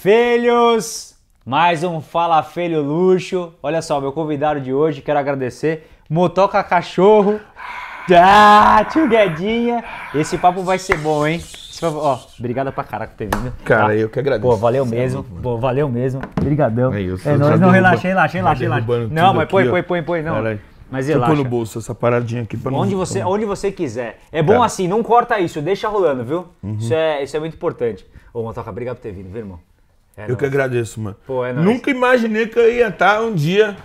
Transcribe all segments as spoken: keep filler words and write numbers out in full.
Filhos, mais um Fala Filho Luxo. Olha só, meu convidado de hoje, quero agradecer, Motoka Cachorro. Ah, tio Guedinha. Esse papo vai ser bom, hein? Esse papo, ó, obrigado pra caraca por ter vindo. Cara, tá? Eu que agradeço. Pô, valeu mesmo. Sabe, pô, valeu mesmo. Obrigadão. É isso. É nóis, não, relaxa, relaxa, relaxa, relaxa. Não, mas põe, põe, põe, põe, não. Caralho. Mas deixa relaxa. Eu pôr no bolso essa paradinha aqui pra onde não... você, onde você quiser. É bom é. assim, não corta isso, deixa rolando, viu? Uhum. Isso, é, isso é muito importante. Ô, Motoka, obrigado por ter vindo, viu, irmão? É eu nóis. Que agradeço, mano. Pô, é nóis. Nunca imaginei que eu ia estar um dia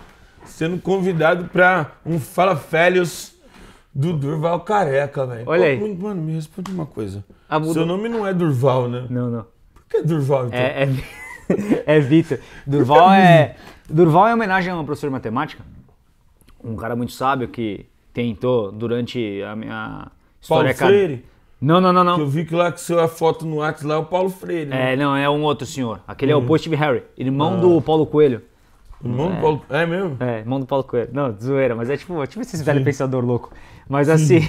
sendo convidado pra um Fala Férios do Durval Careca, velho. Olha aí. Pô, mano, me responde uma coisa. Ah, seu nome não é Durval, né? Não, não. Por que Durval, então? É, é, é Vitor. Durval é... Durval é homenagem a um professor de matemática. Um cara muito sábio que tentou durante a minha história... Paulo Freire? Não, não, não, não. Eu vi que lá que saiu a foto no WhatsApp lá é o Paulo Freire. Né? É, não, é um outro senhor. Aquele hum. é o Paul Steve Harry, irmão ah. do Paulo Coelho. Irmão é. do Paulo... É mesmo? É, irmão do Paulo Coelho. Não, zoeira, mas é tipo, tipo esse velho pensador louco. Mas assim...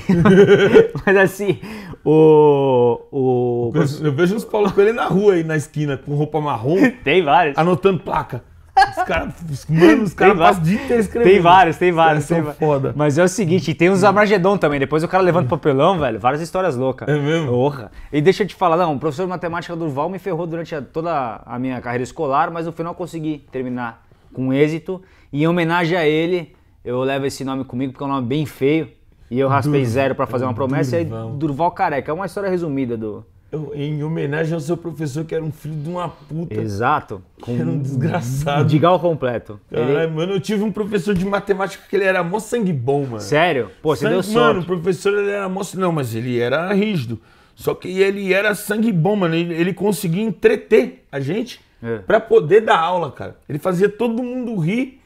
mas assim, o... o... Eu, vejo, eu vejo os Paulo Coelho na rua aí, na esquina, com roupa marrom. Tem vários. Anotando placa. Os caras, mano, os caras passam o dia inteiro escrevendo. Tem vários, tem vários. Tem foda. Mas é o seguinte, tem uns Amargedon também. Depois o cara levanta papelão, velho. Várias histórias loucas. É mesmo? Porra. E deixa eu te falar, não, o professor de matemática Durval me ferrou durante a, toda a minha carreira escolar, mas no final eu consegui terminar com êxito. E em homenagem a ele, eu levo esse nome comigo, porque é um nome bem feio. E eu raspei Dur zero pra fazer uma promessa. Durval. E aí, Durval Careca. É uma história resumida do... Eu, em homenagem ao seu professor, que era um filho de uma puta. Exato. Que era um desgraçado. Digal completo. Caralho, ele... mano, eu tive um professor de matemática que ele era mó sangue bom, mano. Sério? Pô, sangue, você deu sorte. Mano, o professor ele era mó... Não, mas ele era rígido. Só que ele era sangue bom, mano. Ele, ele conseguia entreter a gente é. pra poder dar aula, cara. Ele fazia todo mundo rir.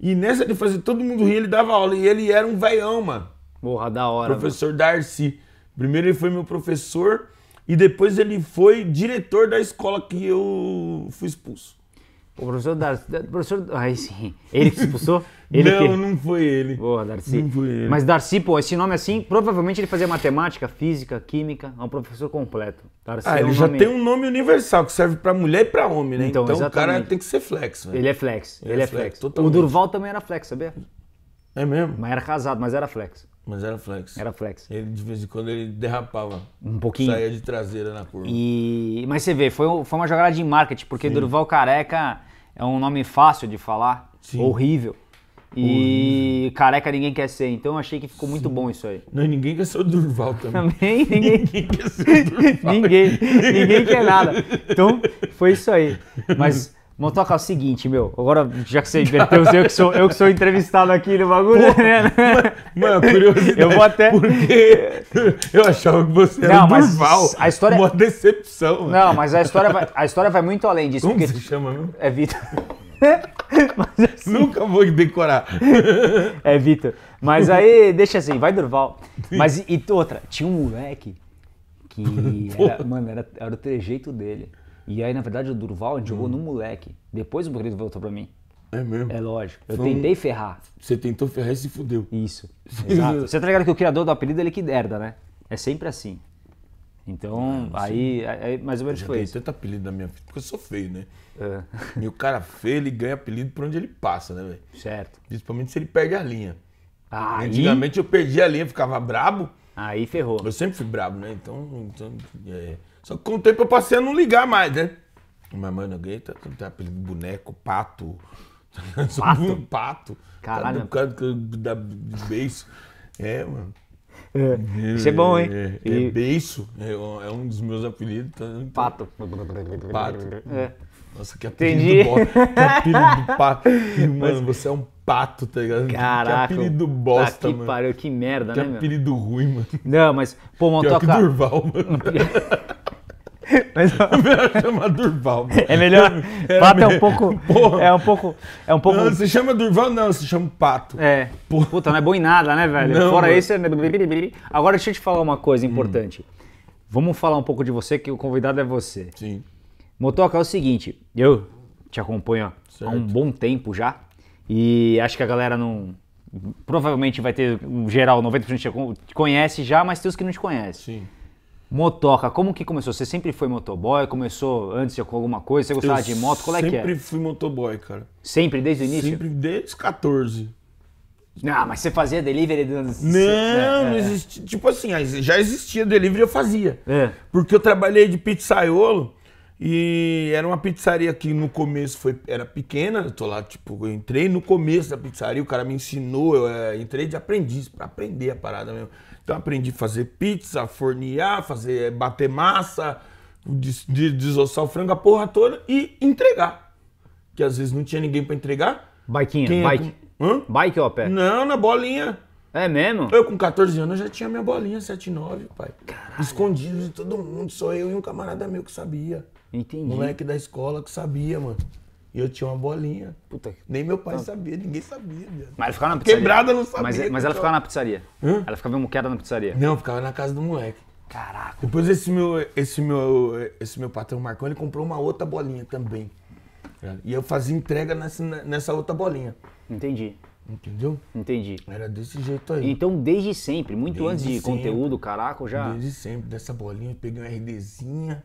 E nessa de fazer todo mundo rir, ele dava aula. E ele era um veião, mano. Porra, da hora. Professor mano. Darcy. Primeiro ele foi meu professor... E depois ele foi diretor da escola que eu fui expulso. O professor Darcy... Professor, ai, sim. Ele que se expulsou? Ele não, que... não foi ele. Porra, Darcy. Não foi ele. Mas Darcy, pô, esse nome assim, provavelmente ele fazia matemática, física, química, é um professor completo. Darcy ah, é um ele já nome... tem um nome universal, que serve pra mulher e pra homem, né? Então, então o cara tem que ser flex, né? Ele é flex, ele, ele é, é flex. flex. O Durval também era flex, sabia? É mesmo? Mas era casado, mas era flex. Mas era flex. Era flex. Ele, de vez em quando ele derrapava. Um pouquinho. Saía de traseira na curva. E... Mas você vê, foi, foi uma jogada de marketing, porque Sim. Durval Careca é um nome fácil de falar, Sim. horrível. E horrível. Careca ninguém quer ser, então eu achei que ficou Sim. muito bom isso aí. Não, ninguém quer ser o Durval também. Também ninguém, ninguém quer ser o Durval. ninguém, ninguém quer nada. Então foi isso aí. Mas... Motoka, é o seguinte, meu, agora já que você inverteu, eu que sou, eu que sou entrevistado aqui no bagulho, Pô, né? Mano, curiosidade, eu vou até... porque eu achava que você era não, Durval, a história... uma decepção. Não, mas a história vai, a história vai muito além disso. Como porque... se chama, meu? É Vitor. Mas assim... Nunca vou decorar. É Vitor. Mas aí, deixa assim, vai Durval. Mas e outra, tinha um moleque que, era, mano, era, era o trejeito dele. E aí, na verdade, o Durval, a gente hum. jogou no moleque. Depois o moleque voltou pra mim. É mesmo? É lógico. Eu Foi tentei um... ferrar. Você tentou ferrar e se fudeu. Isso. Exato. Você tá ligado que o criador do apelido, ele que herda, né? É sempre assim. Então, ah, aí, aí, mais ou menos eu foi isso. Eu tenho tanto apelido na minha vida, porque eu sou feio, né? É. E o cara feio, ele ganha apelido por onde ele passa, né, velho? Certo. Principalmente se ele perde a linha. Aí... Antigamente eu perdi a linha, ficava brabo. Aí ferrou. Eu sempre fui brabo, né? Então... então é... Só que com o tempo eu passei a não ligar mais, né? Mas, mano, alguém tá, tá apelido de boneco, pato. Pato? Um pato. Caralho. Tá por causa da beiço. É, mano. É, isso é bom, hein? É, é, e... é beiço. É, é um dos meus apelidos. Tá... Pato. Pato. É. Nossa, que apelido Entendi. Bom. Que apelido do pato. Mano, Mas... você é um pato, tá ligado? Caraca. Que apelido bosta, tá, que mano. Pariu, que merda, que né, Que apelido meu? Ruim, mano. Não, mas... Pô, Motoka... Pior que Durval, mano. Mas, é melhor chamar Durval. Mano. É melhor. É, pato é um pouco. Porra. É um pouco. É um pouco. Não, você chama Durval, não, você chama pato. É. Porra. Puta, não é bom em nada, né, velho? Não, Fora mano. Isso. É... Agora deixa eu te falar uma coisa importante. Hum. Vamos falar um pouco de você, que o convidado é você. Sim. Motoka, é o seguinte, eu te acompanho certo. há um bom tempo já. E acho que a galera não. Provavelmente vai ter um geral, noventa por cento te conhece já, mas tem os que não te conhecem. Sim. Motoca, como que começou? Você sempre foi motoboy? Começou antes com alguma coisa? Você gostava eu de moto? Qual é que é? Sempre fui motoboy, cara. Sempre? Desde o início? Sempre, desde os quatorze. Não, mas você fazia delivery? Não, é, não existia. Tipo assim, já existia delivery, eu fazia. É. Porque eu trabalhei de pizzaiolo e era uma pizzaria que no começo foi, era pequena. Eu tô lá, tipo, eu entrei no começo da pizzaria, o cara me ensinou, eu é, entrei de aprendiz, pra aprender a parada mesmo. Então aprendi a fazer pizza, fornear, fazer, bater massa, des, des, desossar o frango, a porra toda e entregar. Que às vezes não tinha ninguém pra entregar. Biquinha, Quem bike. É com... Bike ou a pé? Não, na bolinha. É mesmo? Eu com quatorze anos já tinha minha bolinha sete nove, pai. Caralho. Escondido de todo mundo, só eu e um camarada meu que sabia. Entendi. Moleque da escola que sabia, mano. E eu tinha uma bolinha. Puta. Nem meu pai sabia, ninguém sabia. Mas ela ficava na pizzaria. Quebrada não sabia. Mas, mas ela tava... ficava na pizzaria. Hã? Ela ficava moqueada na pizzaria. Não, ficava na casa do moleque. Caraca. Depois esse meu, esse meu, esse meu patrão Marcão, ele comprou uma outra bolinha também. E eu fazia entrega nessa, nessa outra bolinha. Entendi. Entendeu? Entendi. Era desse jeito aí. Então desde sempre, muito desde antes de sempre. Conteúdo, caraca, já... Desde sempre, dessa bolinha, eu peguei uma RDzinha.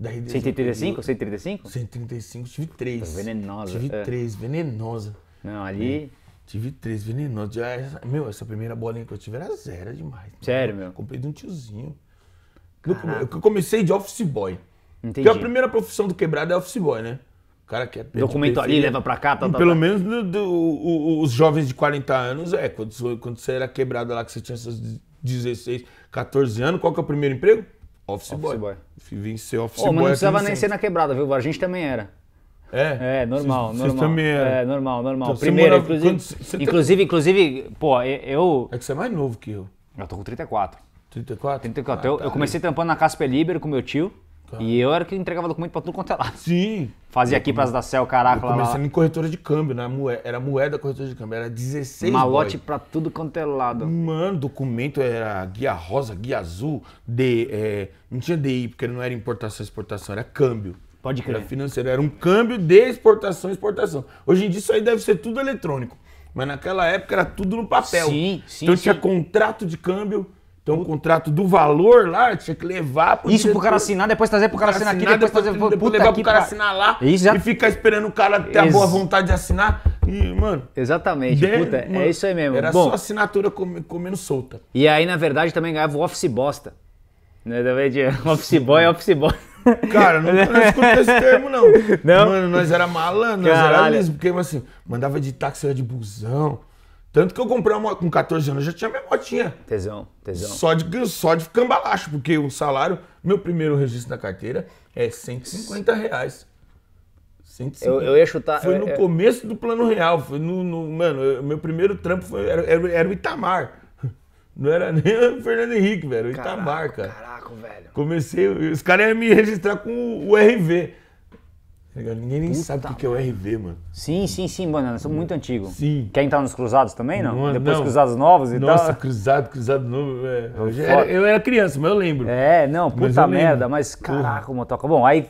Da cento e trinta e cinco? cento e trinta e cinco? cento e trinta e cinco, tive três. Venenosa. Tive é. três, venenosa. Não, ali... É. Tive três, venenosa. Essa, meu, essa primeira bolinha que eu tive era zero demais. Sério, meu? Comprei de um tiozinho. Caraca. Eu comecei de office boy. Entendi. Porque a primeira profissão do quebrado é office boy, né? O cara quer... Documento ali, leva pra cá, tal, tal, Pelo tá. menos do, do, o, os jovens de quarenta anos, é, quando, quando você era quebrado lá, que você tinha esses dezesseis, quatorze anos, qual que é o primeiro emprego? Office, office boy. boy. Vim ser office oh, boy. Mas não precisava nem ser na quebrada, viu? A gente também era. É? É, normal, cês, normal. Vocês também eram. É, normal, normal. Então, primeiro, morava, inclusive, quando, inclusive, tá... inclusive, pô, eu... É que você é mais novo que eu. Eu tô com trinta e quatro. trinta e quatro? trinta e quatro. Ah, eu, tá eu comecei aí. Trampando na Casper Líbero com meu tio. Cara. E eu era que entregava documento pra tudo quanto é lado. Sim. Fazia eu, aqui pras da Céu, caraca, lá. Começando em corretora de câmbio, né? Era moeda corretora de câmbio, era dezesseis. Malote boy. Pra tudo quanto é lado. Mano, documento era guia rosa, guia azul, de, é, não tinha D I, porque não era importação, exportação, era câmbio. Pode crer. Era financeiro, era um câmbio de exportação, exportação. Hoje em dia isso aí deve ser tudo eletrônico, mas naquela época era tudo no papel. Sim, sim, Então sim. tinha contrato de câmbio. Então o contrato do valor lá, tinha que levar... Pro Isso pro cara assinar, depois trazer pro cara assinar aqui, depois trazer... Depois, depois levar pro cara pra... assinar lá isso já... e ficar esperando o cara ter Ex... a boa vontade de assinar. E, mano... Exatamente, de... puta, mano, é isso aí mesmo. Era Bom, só assinatura com... comendo solta. E aí, na verdade, também ganhava o office bosta. Né, também de office boy, office boy. Cara, não, não escuta esse termo, não. não. Mano, nós era malandro, nós era mesmo, porque assim, mandava de táxi, era de busão. Tanto que eu comprei uma moto com quatorze anos, eu já tinha minha motinha. Tesão, tesão. Só de, só de cambalacho, porque o salário, meu primeiro registro na carteira é cento e cinquenta reais. cento e cinquenta. Eu, eu ia chutar... Foi eu, no eu... começo do Plano Real, foi no... no mano, eu, meu primeiro trampo foi, era, era, era o Itamar. Não era nem o Fernando Henrique, velho, o caraca, Itamar, cara. Caraca, velho. Comecei, os caras iam me registrar com o R V. Ninguém nem Puta sabe o que é o R V, mano. Sim, sim, sim, mano. Nós somos muito antigos. Sim. Quer entrar nos cruzados também, não? não Depois não. cruzados novos e Nossa, tal. Nossa, cruzado, cruzado novo, velho. Eu, era, eu era criança, mas eu lembro. É, não, mas puta merda. Lembro. Mas, caraca, o motoca. Bom, aí,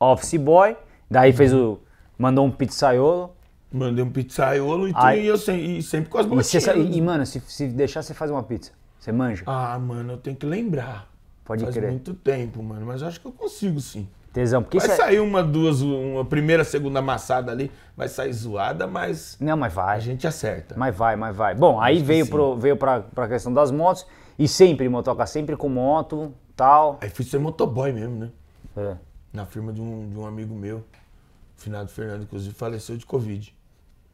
office boy. Daí fez o... Mandou um pizzaiolo. Mandei um pizzaiolo e, aí, tu, e eu sem, e sempre com as bolachinhas. E, e, mano, se, se deixar, você faz uma pizza. Você manja. Ah, mano, eu tenho que lembrar. Pode Faz crer. Faz muito tempo, mano. Mas eu acho que eu consigo, sim. Tesão, porque vai isso é... sair uma, duas, uma primeira, segunda amassada ali, vai sair zoada, mas... Não, mas vai. A gente acerta. Mas vai, mas vai. Bom, aí veio, pro, veio pra, pra questão das motos e sempre motoca, sempre com moto, tal. Aí fui ser motoboy mesmo, né? É. Na firma de um, de um amigo meu, o finado Fernando, inclusive, faleceu de Covid.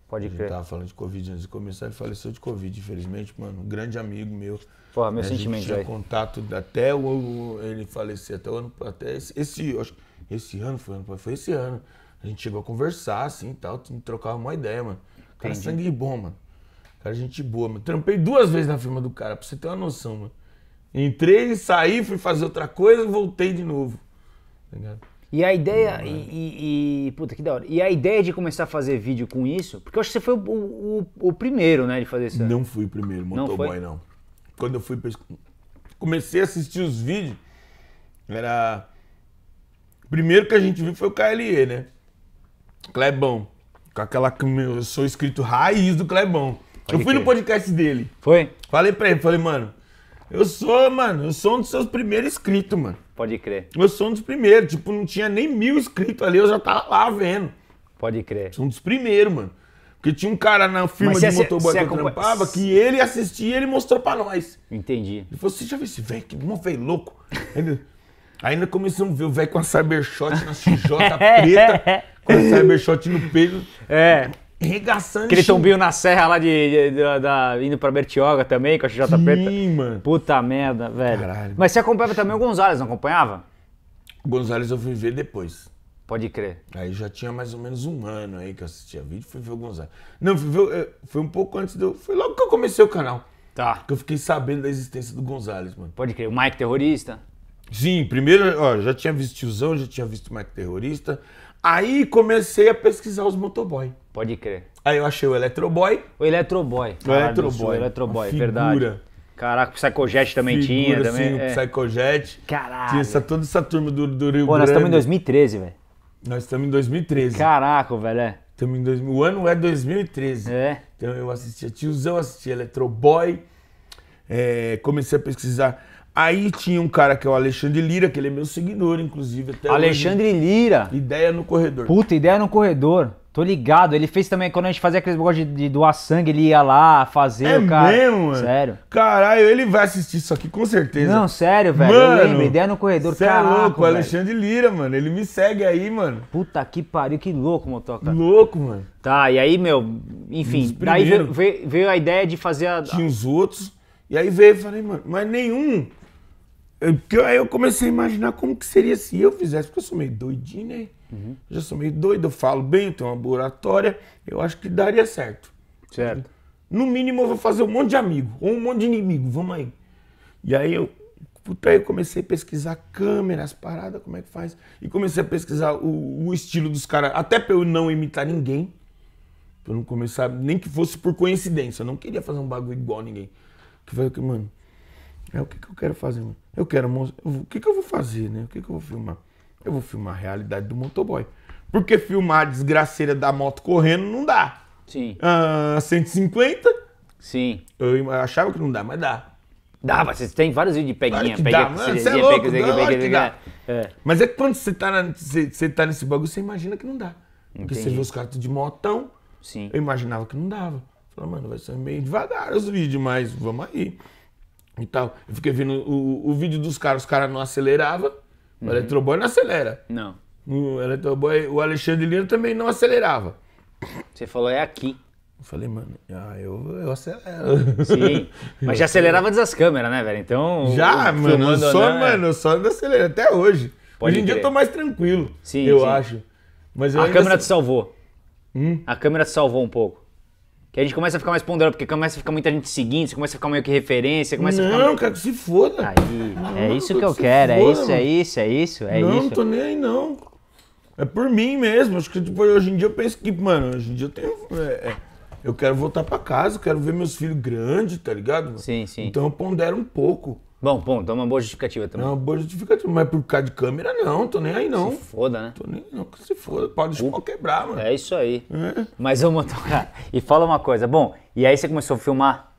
Pode crer. A gente tava falando de Covid antes de começar, ele faleceu de Covid, infelizmente, mano. Um grande amigo meu. Pô, meu sentimento aí. A gente tinha contato até o, o, ele falecer, até o ano, até esse, esse acho, Esse ano, foi, foi esse ano. A gente chegou a conversar, assim, e tal, trocava uma ideia, mano. O cara sangue bom, mano. O cara gente boa, mano. Trampei duas vezes na firma do cara, pra você ter uma noção, mano. Entrei, saí, fui fazer outra coisa e voltei de novo. Tá ligado? E a ideia... Não, e, e, puta, que da hora. E a ideia de começar a fazer vídeo com isso... Porque eu acho que você foi o, o, o primeiro, né, de fazer isso. Não fui o primeiro, motoboy, não, não. Quando eu fui... Comecei a assistir os vídeos, era... Primeiro que a gente viu foi o K L E, né? Clebão. Com aquela... Meu, eu sou escrito raiz do Clebão. Pode eu fui crer. No podcast dele. Foi? Falei pra ele, falei, mano, Eu sou, mano, eu sou um dos seus primeiros inscritos, mano. Pode crer. Eu sou um dos primeiros, tipo, não tinha nem mil inscritos ali, eu já tava lá vendo. Pode crer. Eu sou um dos primeiros, mano. Porque tinha um cara na firma de motoboy que eu trampava, que ele assistia e ele mostrou pra nós. Entendi. Ele falou, você já viu esse velho? Que mó velho louco. Ainda, ainda começamos a ver o velho com a Cybershot na X J preta, com a Cybershot no peito. É. Regaçando. Aquele tombinho na serra lá de, de, de, da, indo pra Bertioga também, com a X J preta. Sim, mano. Puta merda, velho. Caralho. Mas você acompanhava também o Gonzalez, não acompanhava? O Gonzalez eu fui ver depois. Pode crer. Aí já tinha mais ou menos um ano aí que eu assistia vídeo, fui ver o Gonzalez. Não, fui ver, foi um pouco antes do... Foi logo que eu comecei o canal. Tá. Que eu fiquei sabendo da existência do Gonzalez, mano. Pode crer. O Mike Terrorista? Sim, primeiro, ó, já tinha visto Tiozão, já tinha visto o Mike Terrorista. Aí comecei a pesquisar os motoboy. Pode crer. Aí eu achei o Eletroboy. O Eletroboy. O Eletroboy. O Eletroboy, verdade. Caraca, o Psychojet também figura, tinha. Também. Sim, é. O Psychojet. Caraca. Tinha essa, toda essa turma do, do Rio Pô, Grande. Pô, nós estamos em dois mil e treze, velho. Nós estamos em dois mil e treze. Caraca, velho, é. Estamos em dois, o ano é dois mil e treze. É. Então eu assistia Tiozão, assistia Eletroboy. É, comecei a pesquisar. Aí tinha um cara que é o Alexandre Lira, que ele é meu seguidor, inclusive. Até Alexandre hoje. Lira. Ideia no Corredor. Puta, Ideia no Corredor. Tô ligado. Ele fez também, quando a gente fazia aqueles negócios de, de doar sangue, ele ia lá fazer é o cara. É mesmo, mano? Sério. Caralho, ele vai assistir isso aqui, com certeza. Não, sério, velho. Mano, eu lembro, Ideia no Corredor, cara. É louco, o Alexandre Lira, mano. Ele me segue aí, mano. Puta que pariu, que louco, Motoca. Louco, mano. Tá, e aí, meu, enfim. Daí veio, veio, veio a ideia de fazer a... Tinha os outros. E aí veio e falei, mano, mas nenhum... Porque aí eu comecei a imaginar como que seria se eu fizesse, porque eu sou meio doidinho, né? Uhum. Eu já sou meio doido, eu falo bem, eu tenho uma oratória, eu acho que daria certo. Certo. No mínimo eu vou fazer um monte de amigo, ou um monte de inimigo, vamos aí. E aí eu, puta, aí eu comecei a pesquisar câmeras, paradas, como é que faz. E comecei a pesquisar o, o estilo dos caras, até pra eu não imitar ninguém. Pra eu não começar, nem que fosse por coincidência, eu não queria fazer um bagulho igual a ninguém. Que foi o que, mano... É, o que, que eu quero fazer, mano? Eu quero mostrar... O que, que eu vou fazer, né? O que, que eu vou filmar? Eu vou filmar a realidade do motoboy. Porque filmar a desgraceira da moto correndo não dá. Sim. Ah, cento e cinquenta? Sim. Eu achava que não dá, mas dá. Dá, mas você tem vários vídeos de peguinha. Peguinha, peguinha, peguinha. Mas é que quando você tá, na, você, você tá nesse bagulho, você imagina que não dá. Entendi. Porque você vê os caras de motão. Sim. Eu imaginava que não dava. Falei, mano, vai ser meio devagar os vídeos, mas vamos aí. E tal. Eu fiquei vendo o, o vídeo dos caras, os caras não aceleravam. Uhum. O Eletroboy não acelera. Não. O Eletroboy, o Alexandre Lira também não acelerava. Você falou, é aqui. Eu falei, mano, ah, eu, eu acelero. Sim. Mas já acelerava das câmeras, né, velho? Então. Já, o, mano, eu só, não, mano, eu só não acelero até hoje. Pode hoje em dia eu tô mais tranquilo. Sim. Eu sim. acho. Mas eu a câmera assim... te salvou. Hum? A câmera te salvou um pouco. Que a gente começa a ficar mais ponderado, porque começa a ficar muita gente seguindo, você começa a ficar meio que referência, começa não, a ficar... Não, cara, que se foda. Aí, não, é isso que eu que quero, foda, é isso, mano. é isso, é isso, é não, isso. Não, não tô nem aí, não. É por mim mesmo, acho que tipo, hoje em dia eu penso que, mano, hoje em dia eu tenho... É, é, eu quero voltar pra casa, eu quero ver meus filhos grandes, tá ligado? Mano? Sim, sim. Então eu pondero um pouco. Bom, bom, então é uma boa justificativa também. É uma boa justificativa, mas por causa de câmera, não, tô nem aí, não. Se foda, né? Tô nem aí, não, se foda, pode uh, quebrar, mano. É isso aí. É. Mas eu monto, cara, e fala uma coisa, bom, e aí você começou a filmar,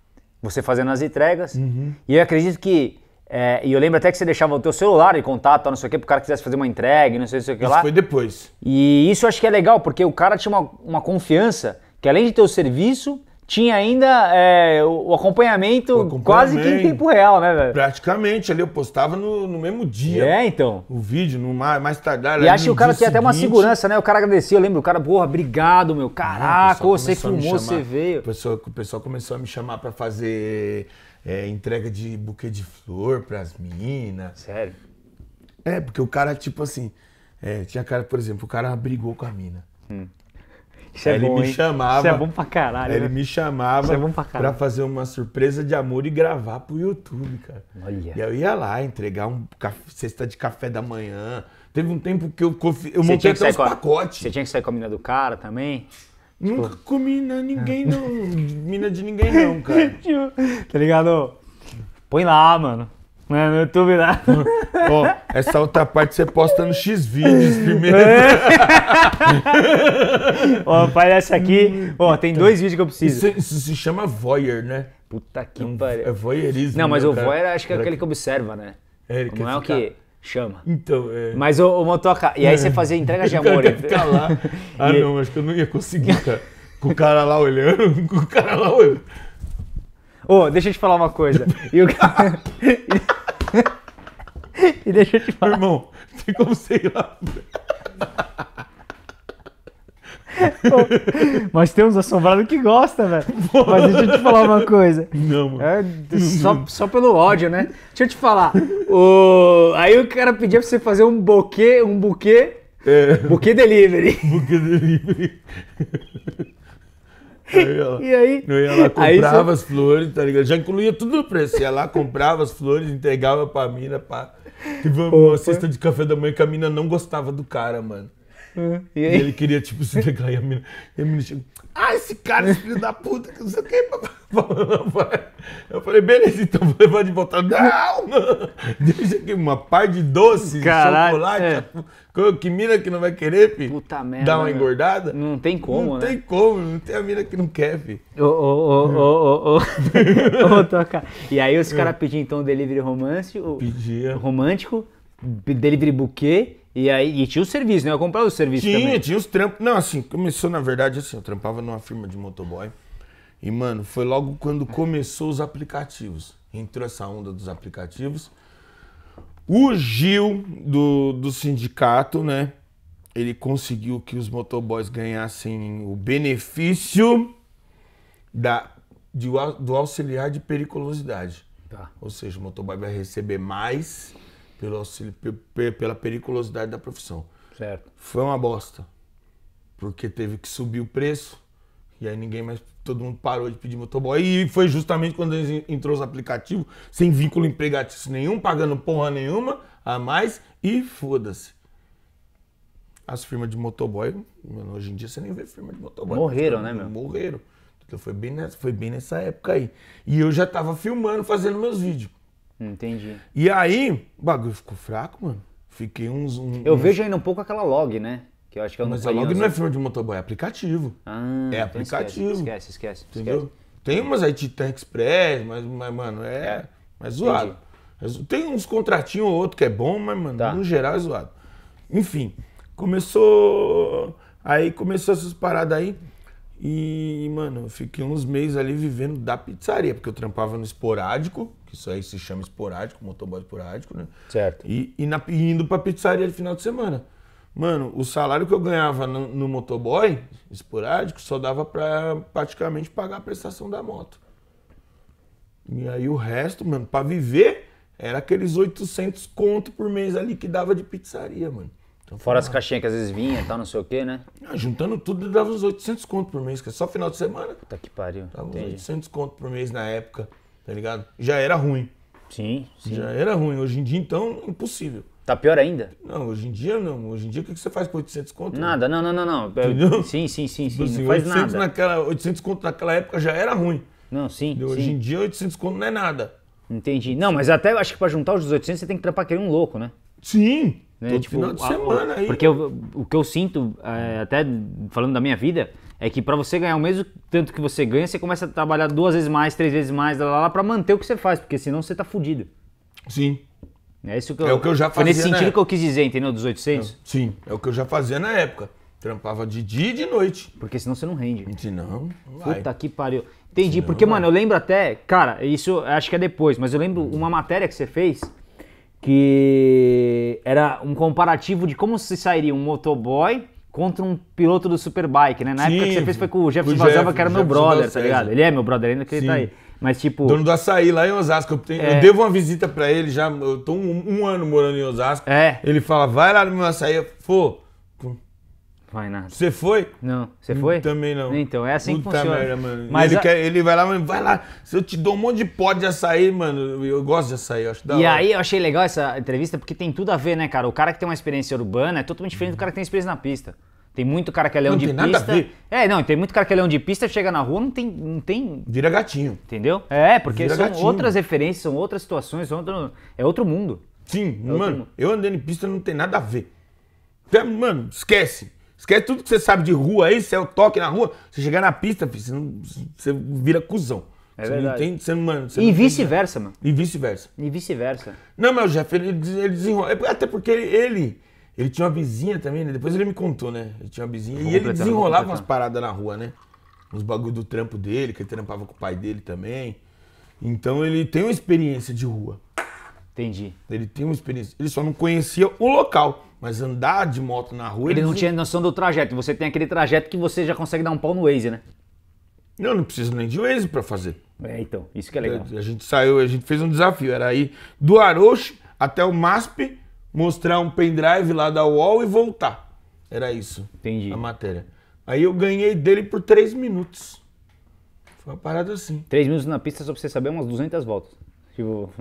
você fazendo as entregas, uhum. E eu acredito que, é, e eu lembro até que você deixava o teu celular de contato, não sei o que, pro cara quisesse fazer uma entrega, não sei, não sei o que lá. Isso foi depois. E isso eu acho que é legal, porque o cara tinha uma, uma confiança, que além de ter o serviço... Tinha ainda é, o, acompanhamento o acompanhamento quase que em tempo real, né, velho? Praticamente, ali eu postava no, no mesmo dia. É, então. O vídeo, no mais, mais tardar. E acho que o cara tinha até uma segurança, né? O cara agradecia, eu lembro, o cara, porra, obrigado, meu. Caraca, ah, você filmou, você veio. O pessoal, o pessoal começou a me chamar pra fazer é, entrega de buquê de flor pras meninas. Sério? É, porque o cara, tipo assim, é, tinha cara, por exemplo, o cara brigou com a mina. Hum. Isso é ele bom, me hein? chamava. Isso é bom pra caralho. Ele né? me chamava é pra, pra fazer uma surpresa de amor e gravar pro YouTube, cara. Olha. E eu ia lá entregar um café, cesta de café da manhã. Teve um tempo que eu, eu montei até uns pacotes. A... Você tinha que sair com a mina do cara também? Nunca tipo... comi na ninguém, não. Mina de ninguém, não, cara. Tá ligado? Põe lá, mano. Mano, no YouTube lá. Ó, oh, essa outra parte você posta no X-Vídeos primeiro. Ó, aparece aqui. Ó, oh, tem dois vídeos que eu preciso. Isso, isso se chama voyeur, né? Puta que um, pariu. É voyeurismo. Não, mas o voyeur acho que é aquele que observa, né? É, ele não é o que chama. Então, é... Mas o, o motoca... E aí você fazia entrega de amor. Ficar lá. Ah, e... não, acho que eu não ia conseguir, cara. Com o cara lá olhando, com o cara lá olhando. Ô, oh, deixa eu te falar uma coisa. E o cara... E deixa eu te falar... Meu irmão, tem como sei lá... Bom, mas tem uns assombrados que gostam, velho. Mas deixa eu te falar uma coisa. Não, mano. É, só, só pelo ódio, né? Deixa eu te falar. O... Aí o cara pedia pra você fazer um buquê, um buquê. É. Buquê delivery. Buquê delivery. Aí ela, e aí? Eu ia lá, comprava as flores, tá ligado? Já incluía tudo no preço. Ia lá, comprava as flores, entregava pra mina, pá. Tive uma, uma cesta de café da manhã que a mina não gostava do cara, mano. Uhum. E, e ele queria, tipo, se pegar e a menina, e a menina chegou, ah, esse cara, esse filho da puta, que não sei o que, papai. Eu falei, beleza, então vou levar de volta. Não, não, deixa aqui uma par de doces, caralho, chocolate, é. Que mina que não vai querer, filho. Puta merda. Dá uma engordada. Não tem como, não, né? Não tem como, não tem a mina que não quer, filho. Ô, ô, ô, ô, ô, e aí os caras pediam, então, o delivery romance, o pedia. Romântico, delivery buquê. E aí, e tinha o serviço, né? Eu comprava o serviço tinha, também. Tinha, tinha os trampos. Não, assim, começou, na verdade, assim, eu trampava numa firma de motoboy. E, mano, foi logo quando começou os aplicativos. Entrou essa onda dos aplicativos. O Gil, do, do sindicato, né? Ele conseguiu que os motoboys ganhassem o benefício da, de, do auxiliar de periculosidade. Tá. Ou seja, o motoboy vai receber mais... Pelo auxílio, pela periculosidade da profissão. Certo. Foi uma bosta. Porque teve que subir o preço e aí ninguém mais... Todo mundo parou de pedir motoboy. E foi justamente quando eles entrou os aplicativos, sem vínculo empregatício nenhum, pagando porra nenhuma a mais e foda-se. As firmas de motoboy, mano, hoje em dia você nem vê firma de motoboy. Morreram, né, meu? Morreram. Então foi bem nessa, foi bem nessa época aí. E eu já tava filmando, fazendo meus vídeos. Entendi. E aí, o bagulho ficou fraco, mano. Fiquei uns... uns eu uns... vejo ainda um pouco aquela log, né? Que eu acho que eu mas não a log não é firma de motoboy, é aplicativo. Ah, é aplicativo. Esquece, esquece, esquece. Entendeu? Esquece. Tem umas aí, Titan Express, mas, mas mano, é... Mas zoado. Tem uns contratinhos ou outro que é bom, mas, mano, tá. No geral é zoado. Enfim, começou... Aí começou essas paradas aí. E, mano, eu fiquei uns meses ali vivendo da pizzaria, porque eu trampava no esporádico, que isso aí se chama esporádico, motoboy esporádico, né? Certo. E, e, na, e indo pra pizzaria de final de semana. Mano, o salário que eu ganhava no, no motoboy esporádico só dava pra praticamente pagar a prestação da moto. E aí o resto, mano, pra viver, era aqueles oitocentos conto por mês ali que dava de pizzaria, mano. Então, fora as caixinhas que às vezes vinha e tal, não sei o que, né? Ah, juntando tudo, dava uns oitocentos conto por mês, que é só final de semana. Puta que pariu. Dava entendi. Uns oitocentos conto por mês na época, tá ligado? Já era ruim. Sim, sim. Já era ruim. Hoje em dia, então, impossível. Tá pior ainda? Não, hoje em dia não. Hoje em dia, o que você faz com oitocentos conto? Nada, não, não, não, não. Entendeu? Sim, sim, sim, sim. Assim, não faz nada. Naquela, oitocentos conto naquela época já era ruim. Não, sim, entendeu? Hoje sim. Em dia, oitocentos conto não é nada. Entendi. Não, mas até acho que pra juntar os oitocentos, você tem que trampar aquele um louco, né? Sim. Né? Todo tipo, final de semana aí. Porque eu, o que eu sinto, é, até falando da minha vida, é que pra você ganhar o mesmo tanto que você ganha, você começa a trabalhar duas vezes mais, três vezes mais, lá, lá, lá pra manter o que você faz, porque senão você tá fudido. Sim. É, isso que eu, é o que eu já fazia. Foi nesse sentido época. Que eu quis dizer, entendeu? Dos oitocentos? Não. Sim, é o que eu já fazia na época. Trampava de dia e de noite. Porque senão você não rende. Se não, vai. Puta que pariu. Entendi, senão, porque, vai. Mano, eu lembro até, cara, isso acho que é depois, mas eu lembro uma matéria que você fez. Que era um comparativo de como se sairia um motoboy contra um piloto do Superbike, né? Na sim, época que você fez foi com o Jefferson Vazelva, que era meu brother, tá ligado? Ele é meu brother ainda, que sim. Ele tá aí. Mas tipo... Dono do açaí lá em Osasco. Eu, tenho, é... eu devo uma visita pra ele já, eu tô um, um ano morando em Osasco. É. Ele fala, vai lá no meu açaí, eu pô. Vai nada. Você foi? Não. Você foi? Também não. Então, é assim puta que funciona. Merda, mano. Mas ele, a... quer, ele vai lá, mano, vai lá. Se eu te dou um monte de pó de açaí, mano, eu gosto de açaí, eu acho da e hora. Aí eu achei legal essa entrevista porque tem tudo a ver, né, cara? O cara que tem uma experiência urbana é totalmente diferente do cara que tem experiência na pista. Tem muito cara que é leão não, de tem pista. Nada a ver. É, não, tem muito cara que é leão de pista, chega na rua, não tem. Não tem... Vira gatinho. Entendeu? É, porque vira são gatinho. Outras referências, são outras situações, são outro... é outro mundo. Sim, é outro mano, mundo. Eu andando em pista não tem nada a ver. Até, mano, esquece. Esquece tudo que você sabe de rua aí, se é o toque na rua, você chegar na pista, filho, você, não, você vira cuzão. É você verdade. Não entende, você, mano, você e vice-versa, mano. E vice-versa. E vice-versa. Não, mas o Jeff, ele, ele desenrola. Até porque ele, ele, ele tinha uma vizinha também, né? Depois ele me contou, né? Ele tinha uma vizinha. E ele desenrolava umas paradas na rua, né? Uns bagulho do trampo dele, que ele trampava com o pai dele também. Então ele tem uma experiência de rua. Entendi. Ele tem uma experiência. Ele só não conhecia o local. Mas andar de moto na rua... Ele, ele não tinha noção do trajeto. Você tem aquele trajeto que você já consegue dar um pau no Waze, né? Não, não preciso nem de Waze pra fazer. É, então. Isso que é legal. A, a gente saiu, a gente fez um desafio. Era ir do Aroche até o Masp, mostrar um pendrive lá da U O L e voltar. Era isso. Entendi. A matéria. Aí eu ganhei dele por três minutos. Foi uma parada assim. Três minutos na pista só pra você saber umas duzentas voltas. Tipo...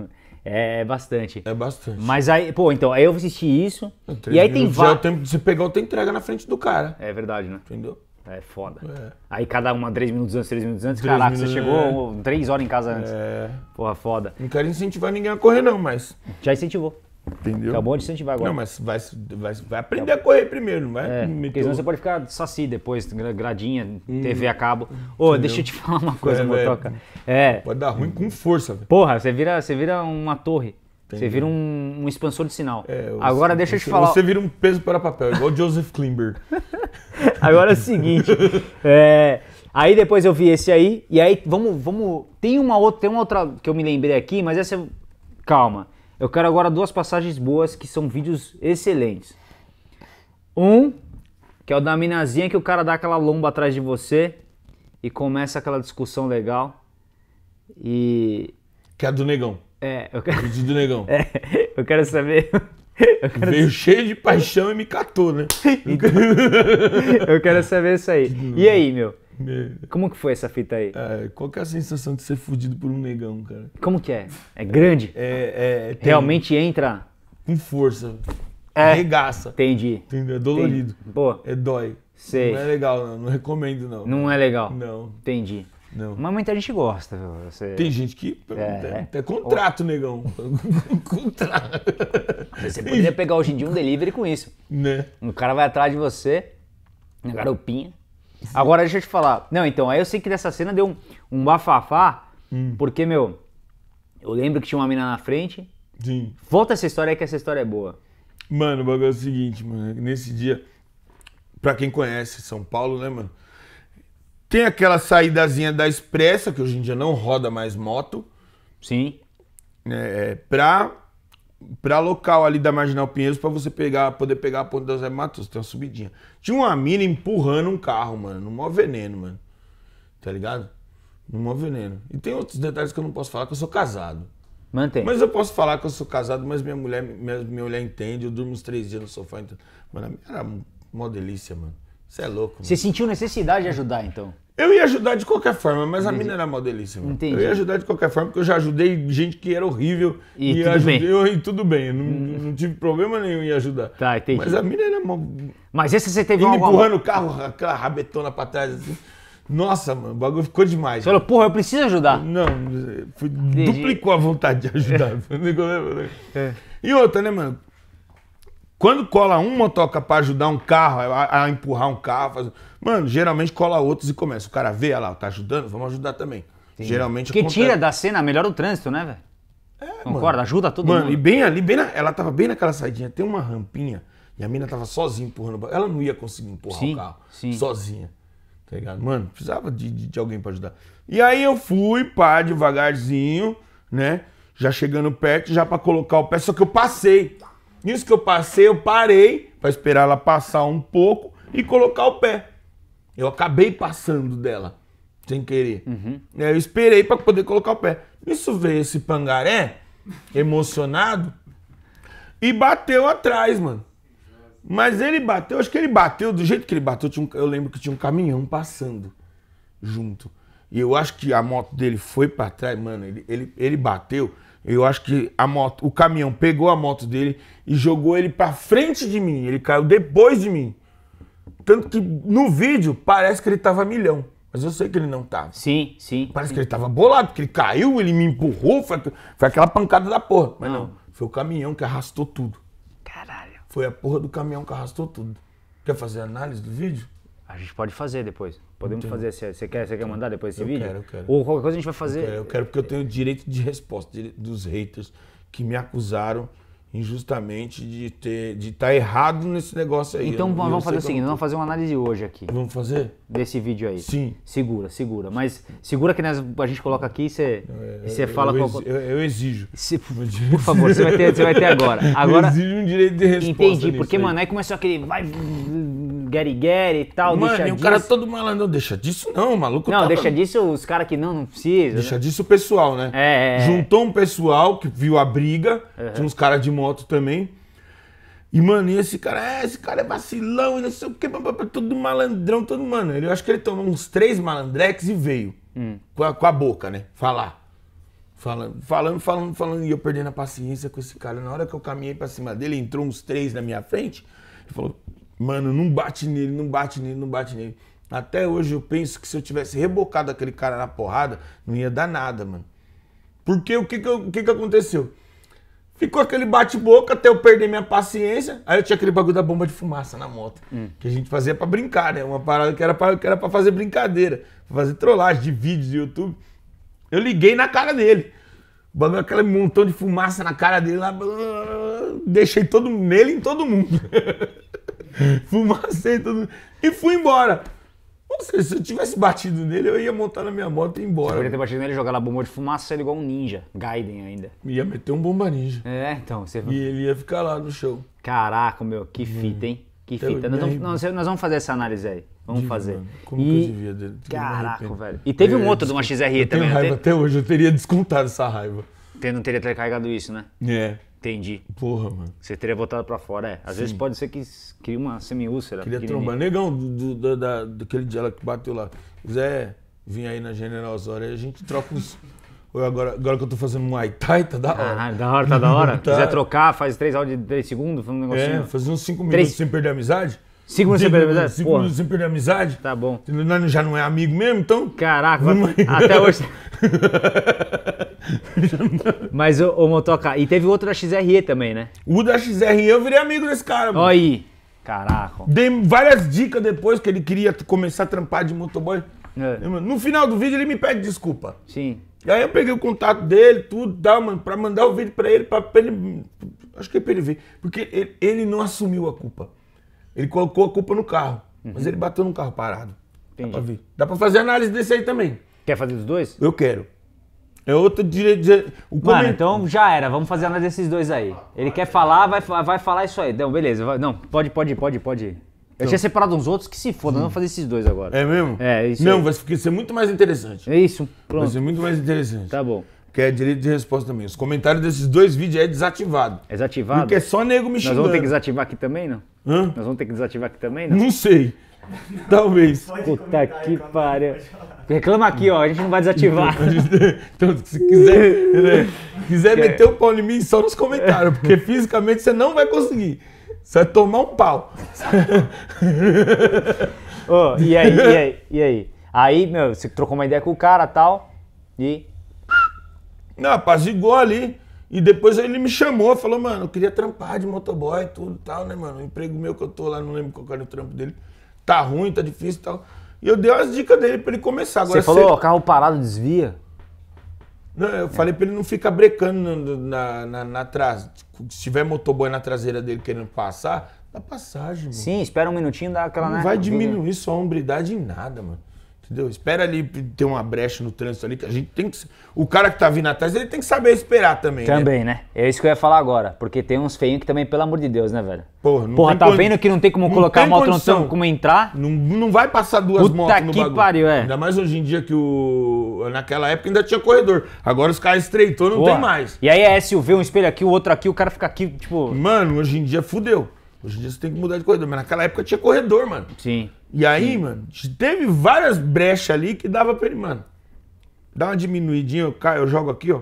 É bastante. É bastante. Mas aí, pô, então, aí eu assisti isso. E aí tem vários. É o tempo de você pegar outra entrega na frente do cara. É verdade, né? Entendeu? É foda. É. Aí cada uma três minutos antes, três minutos antes. Caraca, você chegou três horas em casa antes. É. Porra, foda. Não quero incentivar ninguém a correr, não, mas. Já incentivou. Entendeu? Acabou de incentivar agora. Não, mas vai, vai, vai aprender a correr primeiro, não vai? É, porque senão você pode ficar saci depois, gradinha, hum, T V a cabo. Ô, oh, deixa eu te falar uma coisa, é, Motoka. É. Pode dar ruim com força, velho. Porra, você vira, você vira uma torre. Entendi. Você vira um, um expansor de sinal. É, agora sei, deixa eu te falar. Você vira um peso para papel, igual o Joseph Klimber. Agora é o seguinte. É, aí depois eu vi esse aí, e aí vamos. vamos tem, uma outra, tem uma outra que eu me lembrei aqui, mas essa. Calma. Eu quero agora duas passagens boas, que são vídeos excelentes. Um, que é o da minazinha que o cara dá aquela lomba atrás de você e começa aquela discussão legal. E... Que é do negão. É. Eu quero... Vídeo do negão. É, eu quero saber... Eu quero... Veio cheio de paixão e me catou, né? Então, eu quero saber isso aí. E aí, meu? Como que foi essa fita aí? Ah, qual que é a sensação de ser fudido por um negão, cara? Como que é? É grande? É, é, é, tem... Realmente entra... Com força. É. Arregaça. Entendi. Entendeu? É dolorido. Entendi. Pô. É dói. Sei. Não é legal, não. Não recomendo, não. Não é legal? Não. Entendi. Não. Mas muita gente gosta. Você... Tem gente que... É, é, é contrato, ou... negão. Contrato. Você poderia pegar hoje em dia um delivery com isso. Né? O cara vai atrás de você, na garopinha. Sim. Agora deixa eu te falar. Não, então, aí eu sei que dessa cena deu um, um bafafá, hum. porque, meu, eu lembro que tinha uma mina na frente. Sim. Volta essa história aí que essa história é boa. Mano, o bagulho é o seguinte, mano. Nesse dia, pra quem conhece São Paulo, né, mano? Tem aquela saídazinha da Expressa, que hoje em dia não roda mais moto. Sim. É, pra, pra local ali da Marginal Pinheiros, pra você pegar, poder pegar a ponte da Zé Matos, tem uma subidinha. Tinha uma mina empurrando um carro, mano, no maior veneno, mano. Tá ligado? No maior veneno. E tem outros detalhes que eu não posso falar, que eu sou casado. Mantém. Mas eu posso falar que eu sou casado, mas minha mulher, minha, minha mulher entende, eu durmo uns três dias no sofá. Então... Mano, era uma delícia, mano. Você é louco. Você sentiu necessidade de ajudar, então? Eu ia ajudar de qualquer forma, mas Entendi. A mina era mó delícia. Mano. Entendi. Eu ia ajudar de qualquer forma, porque eu já ajudei gente que era horrível. E, e tudo eu ajudei, bem. Eu, e tudo bem. Eu não, hum. não tive problema nenhum em ajudar. Tá, entendi. Mas a mina era mó... Mas esse você teve uma... E me empurrando o carro, aquela rabetona pra trás, assim. Nossa, mano, o bagulho ficou demais. Você falou, porra, eu preciso ajudar. Não, fui, duplicou a vontade de ajudar. É. E outra, né, mano? Quando cola um motoca pra ajudar um carro, a, a empurrar um carro, faz... mano, geralmente cola outros e começa. O cara vê, olha lá, tá ajudando, vamos ajudar também. Sim. Geralmente Porque acontece... tira da cena, melhora o trânsito, né, velho? É, Concorda? Mano. Ajuda todo mano, mundo. Mano, e bem ali, bem na... ela tava bem naquela saidinha, tem uma rampinha, e a mina tava sozinha empurrando, ela não ia conseguir empurrar sim, o carro, sim. sozinha. Tá ligado? Mano, precisava de, de, de alguém pra ajudar. E aí eu fui, pá, devagarzinho, né, já chegando perto, já pra colocar o pé, só que eu passei. Nisso que eu passei, eu parei pra esperar ela passar um pouco e colocar o pé. Eu acabei passando dela, sem querer. Uhum. Eu esperei pra poder colocar o pé. Nisso veio esse pangaré, emocionado, e bateu atrás, mano. Mas ele bateu, acho que ele bateu, do jeito que ele bateu, tinha um, eu lembro que tinha um caminhão passando junto. E eu acho que a moto dele foi pra trás, mano, ele, ele, ele bateu... Eu acho que a moto, o caminhão pegou a moto dele e jogou ele pra frente de mim. Ele caiu depois de mim. Tanto que no vídeo parece que ele tava milhão. Mas eu sei que ele não tava. Sim, sim. Parece sim. que ele tava bolado, porque ele caiu, ele me empurrou. Foi, foi aquela pancada da porra. Mas não. não, foi o caminhão que arrastou tudo. Caralho. Foi a porra do caminhão que arrastou tudo. Quer fazer análise do vídeo? A gente pode fazer depois. Podemos Entendi. fazer. Você quer, você quer mandar depois esse eu vídeo? Eu quero, eu quero. Ou qualquer coisa a gente vai fazer. Eu quero, eu quero porque eu tenho direito de resposta dos haters que me acusaram injustamente de ter, de estar errado nesse negócio aí. Então eu, vamos eu fazer o seguinte, vamos fazer uma análise hoje aqui. Vamos fazer? Desse vídeo aí. Sim. Segura, segura. Mas segura que nós, a gente coloca aqui e você, eu, você eu, fala... Eu, qual... eu, eu exijo. Se, por favor, você vai ter, você vai ter agora. agora. Eu exijo um direito de resposta. Entendi, porque aí. Mano, aí começou aquele... Vai, Gary Gary e tal, mano, deixa e o disso. cara todo malandro, não deixa disso não, maluco. Não, tava... deixa disso os caras que não, não precisa. Deixa né? disso o pessoal, né? É, é, Juntou um pessoal que viu a briga, uhum. tinha uns caras de moto também. E, mano, e esse cara, é, esse cara é vacilão, e não sei o que, todo malandrão, todo mano. Ele, eu acho que ele tomou uns três malandrex e veio. Hum. Com, a, com a boca, né? Falar. Falando, falando, falando, falando. E eu perdendo a paciência com esse cara. Na hora que eu caminhei pra cima dele, entrou uns três na minha frente e falou... Mano, não bate nele, não bate nele, não bate nele. Até hoje eu penso que se eu tivesse rebocado aquele cara na porrada, não ia dar nada, mano. Porque o que que, eu, o que, que aconteceu? Ficou aquele bate-boca até eu perder minha paciência. Aí eu tinha aquele bagulho da bomba de fumaça na moto. Hum. Que a gente fazia pra brincar, né? Uma parada que era pra, que era pra fazer brincadeira. Pra fazer trollagem de vídeos do YouTube. Eu liguei na cara dele. Bagulho, aquele montão de fumaça na cara dele lá. Deixei todo nele em todo mundo. Fumacei todo e fui embora. Ou seja, se eu tivesse batido nele, eu ia montar na minha moto e ir embora. Você poderia ter batido nele, jogar lá bomba de fumaça, ele igual um ninja, Gaiden ainda. Ia meter um bomba ninja. É, então. Você... E ele ia ficar lá no show. Caraca, meu, que fita, hein? Que fita. Nós, não, nós vamos fazer essa análise aí. Vamos Digo, fazer. Mano, como e... que eu devia dele? Caraca, velho. E teve eu um outro de uma X R E eu também. Tenho raiva até hoje, eu teria descontado essa raiva. Você não teria carregado isso, né? É. Entendi. Porra, mano. Você teria botado pra fora, é. Às Sim. vezes pode ser que cria uma semi-úlcera. Queria trombar. Negão, do, do, da, daquele dia lá que bateu lá. Zé, vim aí na General Osório e a gente troca os... Agora, agora que eu tô fazendo um Muay Thai, tá da hora. Ah, da hora, tá da hora. Tá. Quiser trocar, faz três áudios de três segundos, faz um negocinho. É, fazer uns cinco minutos três... sem perder a amizade. cinco minutos sem perder a amizade? cinco minutos sem perder a amizade. Tá bom. Nós já não é amigo mesmo, então? Caraca, vai... até hoje... Mas o, o Motoka, e teve outro da X R E também, né? O da X R E eu virei amigo desse cara, mano. Olha aí, caraca. Dei várias dicas depois que ele queria começar a trampar de motoboy. É. No final do vídeo ele me pede desculpa. Sim. E aí eu peguei o contato dele, tudo e tal, mano, pra mandar o vídeo pra ele, pra, pra ele... Acho que é pra ele ver. Porque ele, ele não assumiu a culpa. Ele colocou a culpa no carro, uhum. mas ele bateu no carro parado. Entendi. Dá pra ver. Dá pra fazer análise desse aí também. Quer fazer dos dois? Eu quero. É outro direito de... Mano, comentário... então já era. Vamos fazer análise desses dois aí. Ele quer falar, vai, vai falar isso aí. Não, beleza. Vai, não, pode, pode, pode, pode. Eu então. tinha separado uns outros que se foda. Hum. Vamos fazer esses dois agora. É mesmo? É, isso Não, aí. vai ser muito mais interessante. É isso, pronto. Vai ser muito mais interessante. Tá bom. Que é direito de resposta também. Os comentários desses dois vídeos é desativado. É desativado? Porque é só nego me xingando. Nós vamos ter que desativar aqui também, não? Hã? Nós vamos ter que desativar aqui também, não? Não sei. Talvez. Puta que pariu. Reclama aqui, ó. A gente não vai desativar. Então, se quiser, né, quiser meter o pau em mim, só nos comentários. Porque fisicamente você não vai conseguir. Você vai tomar um pau. Oh, e aí, e aí, e aí? Aí, meu, você trocou uma ideia com o cara e tal. E... Não, apazigou ali. E depois ele me chamou, falou, mano, eu queria trampar de motoboy e tudo e tal, né, mano? O emprego meu que eu tô lá, não lembro qual era o trampo dele. Tá ruim, tá difícil e tal. E eu dei as dicas dele pra ele começar. Agora, você falou, ó, ele... carro parado desvia? Não, eu é. falei pra ele não ficar brecando na, na, na trás. Se tiver motoboy na traseira dele querendo passar, dá passagem, mano. Sim, espera um minutinho, dá aquela... Não né, vai diminuir sua hombridade em nada, mano. Entendeu? Espera ali ter uma brecha no trânsito ali, que a gente tem que... O cara que tá vindo atrás, ele tem que saber esperar também, Também, né? né? É isso que eu ia falar agora, porque tem uns feios que também, pelo amor de Deus, né, velho? Porra, não Porra, tem tá condi... vendo que não tem como não colocar tem a moto, não tem como entrar? Não, não vai passar duas Puta motos no bagulho. Puta que pariu, é. Ainda mais hoje em dia que o... Naquela época ainda tinha corredor. Agora os caras estreitou, não Porra. tem mais. E aí é S U V, um espelho aqui, o outro aqui, o cara fica aqui, tipo... Mano, hoje em dia fudeu. Hoje em dia você tem que mudar de corredor, mas naquela época tinha corredor, mano. Sim. E aí, Sim. mano, teve várias brechas ali que dava pra ele, mano, dá uma diminuidinha, eu, caio, eu jogo aqui, ó,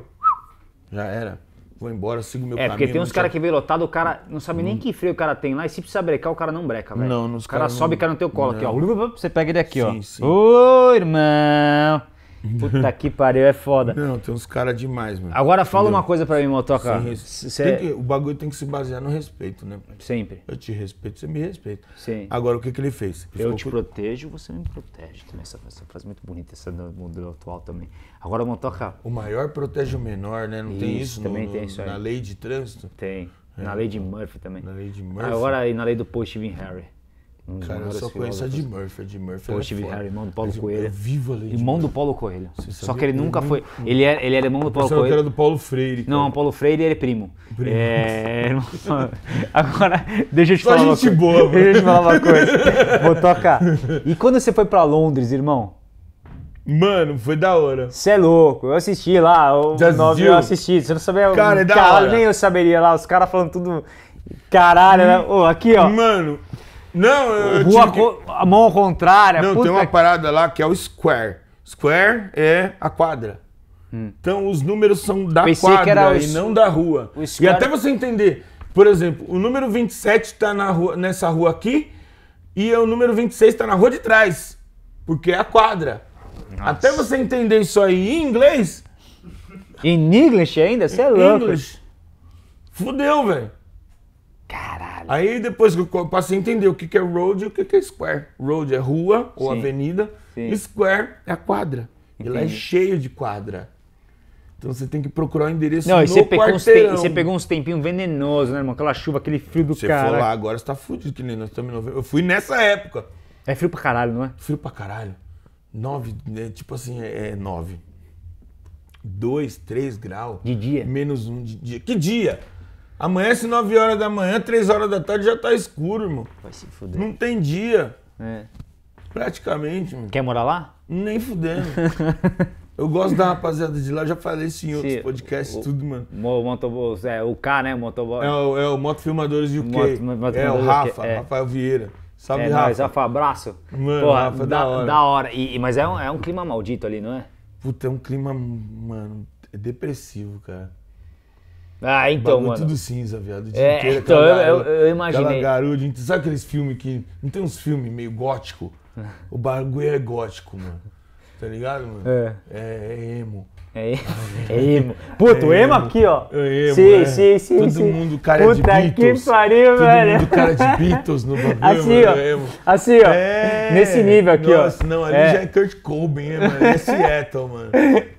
já era, vou embora, sigo meu é, caminho. É, porque tem uns caras que vem lotado, o cara não sabe hum. nem que freio o cara tem lá, e se precisar brecar, o cara não breca, velho. Não, nos O cara, cara sobe e não... cai no teu colo não. aqui, ó, você pega ele aqui, sim, ó. Ô, oh, irmão... Puta que pariu, é foda. Não, tem uns caras demais, mano. Agora fala Entendeu? uma coisa pra mim, Motoca. Cê... Que, o bagulho tem que se basear no respeito, né? Sempre. Eu te respeito, você me respeita. Sim. Agora, o que que ele fez? Ele eu te cuidado. protejo, você me protege também. Essa, essa frase muito bonita, essa do modelo atual também. Agora, Motoca... O maior protege o menor, né? Não isso, tem isso, também no, tem isso aí. Na lei de trânsito? Tem. É. Na lei de Murphy também. Na lei de Murphy. Agora, e na lei do Paul Stephen Harry. Um cara, eu só conheço a de Murphy, a de Murphy. Paul Stephen Harry, irmão do Paulo eu, Coelho. Eu vivo a lei de Irmão Murphy. do Paulo Coelho. Só que ele nunca foi... Ele era, ele era irmão do Paulo Coelho. Que era do Paulo Freire. Cara. Não, Paulo Freire ele é primo. primo. É... Agora, deixa eu te só falar uma coisa. Só gente boa, mano. Deixa eu te falar uma coisa. Vou tocar. E quando você foi pra Londres, irmão? Mano, foi da hora. Você é louco, eu assisti lá, o nove eu assisti, você não sabia... Cara, é da cara, hora. Nem eu saberia lá, os caras falando tudo... Caralho, hum. né? Oh, aqui, ó. Mano, não, eu Rua tive que... A mão contrária, Não, puta tem uma que... parada lá que é o square. Square é a quadra. Hum. Então, os números são da Pensei quadra e o... não da rua. Square... E até você entender, por exemplo, o número vinte e sete tá na rua, nessa rua aqui, e o número vinte e seis tá na rua de trás, porque é a quadra. Nossa. Até você entender isso aí em inglês. In English ainda? Você é louco. English. Fudeu, velho. Caralho. Aí depois que eu passei a entender o que é road e o que é square. Road é rua ou Sim. avenida. Sim. Square é a quadra. Entendi. E lá é cheio de quadra. Então você tem que procurar o endereço Não, no e você quarteirão. Não, você pegou uns tempinhos venenosos, né, irmão? Aquela chuva, aquele frio do cara. Você for lá agora, você tá fudido que nem nós estamos em novembro. Eu fui nessa época. É frio pra caralho, não é? Frio pra caralho. nove, né, tipo assim, é nove. dois, três graus. De dia? Menos um de dia. Que dia? Amanhece nove horas da manhã, três horas da tarde já tá escuro, irmão. Vai se fuder. Não tem dia. É. Praticamente, mano. Quer morar lá? Nem fudendo. Eu gosto da rapaziada de lá, eu já falei isso em outros Sim, podcasts e tudo, mano. O, motobo, é, o K, né? O motoboy. É o, é o Motofilmadores de U K. Moto, moto é o Rafa, é. Rafael Vieira. Salve, é, Rafa. Nós, Rafa, abraço. Mano, Porra, Rafa, da, da hora. Da hora. E, mas é um, é um clima maldito ali, não é? Puta, é um clima, mano, é depressivo, cara. Ah, então, mano. tudo cinza, viado. O dia é, inteiro, então, eu, garu... eu imaginei. Garuda, sabe aqueles filmes que... Não tem uns filmes meio gótico? O bagulho é gótico, mano. Tá ligado, mano? É. É, é emo. É emo. É emo. Puto, é emo aqui, ó. É emo, sim, sim, sim. Todo sim. mundo cara Puta de Beatles. Puta que pariu, velho. Todo mundo cara de Beatles no bagulho, assim, mano, ó. É emo. Assim, ó. É. Nesse nível aqui, Nossa, ó. Nossa, não, ali é. já é Kurt Cobain, né, mano? É Seattle, mano.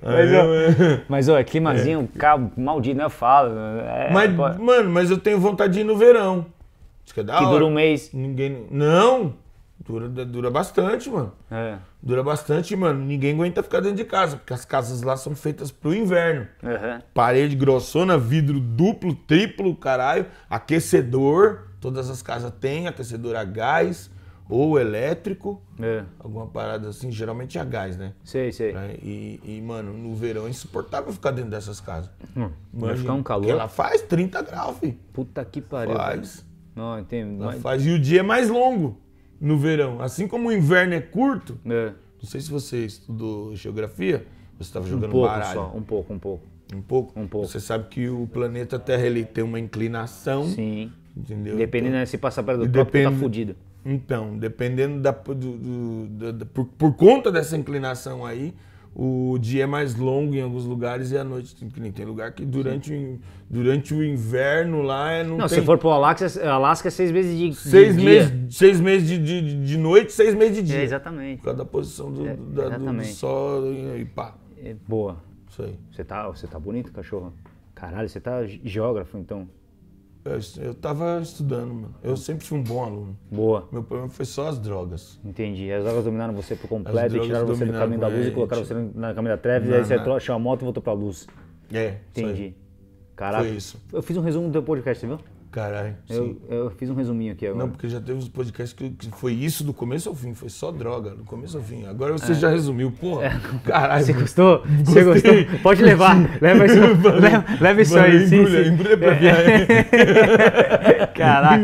Mas, é, ó, mano. mas, ó, é climazinho, é. Carro maldito, né? Eu falo. É, mas, pô. mano, mas eu tenho vontade de ir no verão. Isso que é da hora. Que dura um mês. Ninguém... Não. Dura, dura bastante, mano. É. Dura bastante, mano. Ninguém aguenta ficar dentro de casa, porque as casas lá são feitas pro inverno. Uhum. Parede grossona, vidro duplo, triplo, caralho. Aquecedor. Todas as casas têm aquecedor a gás ou elétrico. É. Alguma parada assim, geralmente a gás, né? Sei, sei. E, e, mano, no verão é insuportável ficar dentro dessas casas. Hum, vai ficar um calor. Porque ela faz trinta graus, filho. Puta que pariu. Faz. Cara. Não, entendo. Ela faz. E o dia é mais longo. No verão, assim como o inverno é curto, é. não sei se você estudou geografia, você estava jogando um pouco baralho. Só, um pouco, um pouco. Um pouco? Um pouco. Você sabe que o planeta Terra ele tem uma inclinação. Sim. Entendeu? Dependendo então, se passar perto do próprio, depend... tá fudido. Então, dependendo da. Do, do, do, do, por, por conta dessa inclinação aí, o dia é mais longo em alguns lugares e a noite tem, tem lugar que durante o, durante o inverno lá é não, não tem... se for pro Alasca, Alasca é seis meses de, seis de meses, dia. Seis meses de, de, de noite, seis meses de dia. É, exatamente. Por causa da posição do, é, da, do, do sol e pá. É, boa. Isso aí. Você tá, você tá bonito, cachorro? Caralho, você tá geógrafo, então? Eu, eu tava estudando, mano. Eu sempre fui um bom aluno. Boa. Meu problema foi só as drogas. Entendi. As drogas dominaram você por completo e tiraram você do caminho da luz e colocaram você na caminho da treva. E aí você achou a moto e voltou pra luz. É. Entendi. Caraca. Foi isso. Eu fiz um resumo do teu podcast, você viu? Caralho. Eu, eu fiz um resuminho aqui agora. Não, porque já teve uns podcasts que, que foi isso do começo ao fim. Foi só droga, do começo ao fim. Agora você é. já resumiu, porra. É. Caralho. Você gostou? Você gostou? Pode levar. Leva isso, leva, leva isso aí. Embrulha, sim, embrulha sim. pra viagem. Caraca.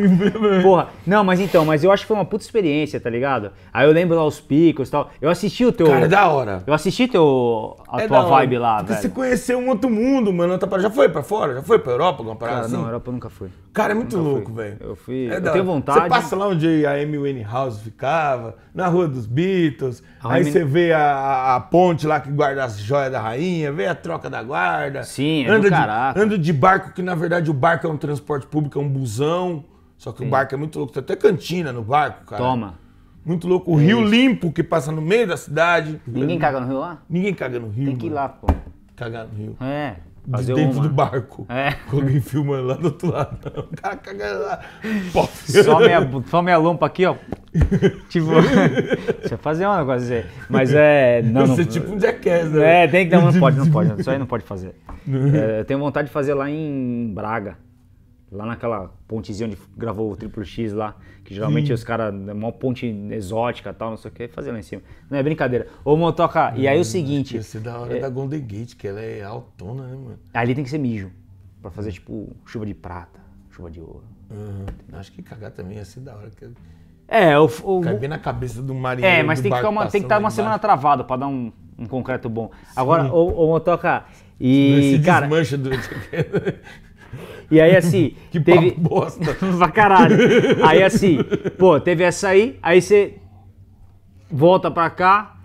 Porra. Não, mas então, mas eu acho que foi uma puta experiência, tá ligado? Aí eu lembro lá os picos e tal. Eu assisti o teu... Cara, é da hora. Eu assisti teu, a é tua vibe lá, porque velho. Você conheceu um outro mundo, mano. Já foi pra fora? Já foi pra Europa? Alguma parada Cara, assim? Não, Europa eu nunca fui. Cara, é muito nunca louco, velho. Eu fui. É eu da... tenho vontade. Você passa lá onde a Amy Winehouse ficava, na Rua dos Beatles, a aí Amy... você vê a, a ponte lá que guarda as joias da rainha, vê a troca da guarda. Sim, é anda do caraca. De, anda de barco, que na verdade o barco é um transporte público, é um busão. Só que sim. O barco é muito louco. Tem até cantina no barco, cara. Toma. Muito louco. O é Rio isso. Limpo que passa no meio da cidade. Ninguém caga no rio lá? Ninguém caga no rio. Tem que ir lá, pô. Cagar no rio. É. Fazer dentro uma. Do barco. É. Alguém filmando lá do outro lado. O cara caga lá. Pô. Só minha, só minha lompa aqui, ó. Tipo. Você fazer uma coisa assim. Mas é. Não, você não, é tipo um jackass, né? É, tem que dar uma. Não pode, não pode. Isso aí não pode fazer. É, eu tenho vontade de fazer lá em Braga. Lá naquela pontezinha onde gravou o Triple X lá, que geralmente sim. Os caras, é uma ponte exótica e tal, não sei o que, fazer lá em cima. Não é brincadeira. Ô, Motoka, e aí é o seguinte... Ia ser da hora é... da Golden Gate, que ela é altona, né, mano? Ali tem que ser mijo, pra fazer tipo chuva de prata, chuva de ouro. Uhum. Acho que cagar também ia ser da hora. Que... É, o... o... Cai bem na cabeça do marinheiro. É, mas tem que estar uma, uma embaixo. Semana travada pra dar um, um concreto bom. Sim. Agora, ô, ô Motoka, e... Esse cara... desmancha durante a... E aí assim, que teve... papo bosta. Pra caralho. Aí assim, pô, teve essa aí, aí você volta pra cá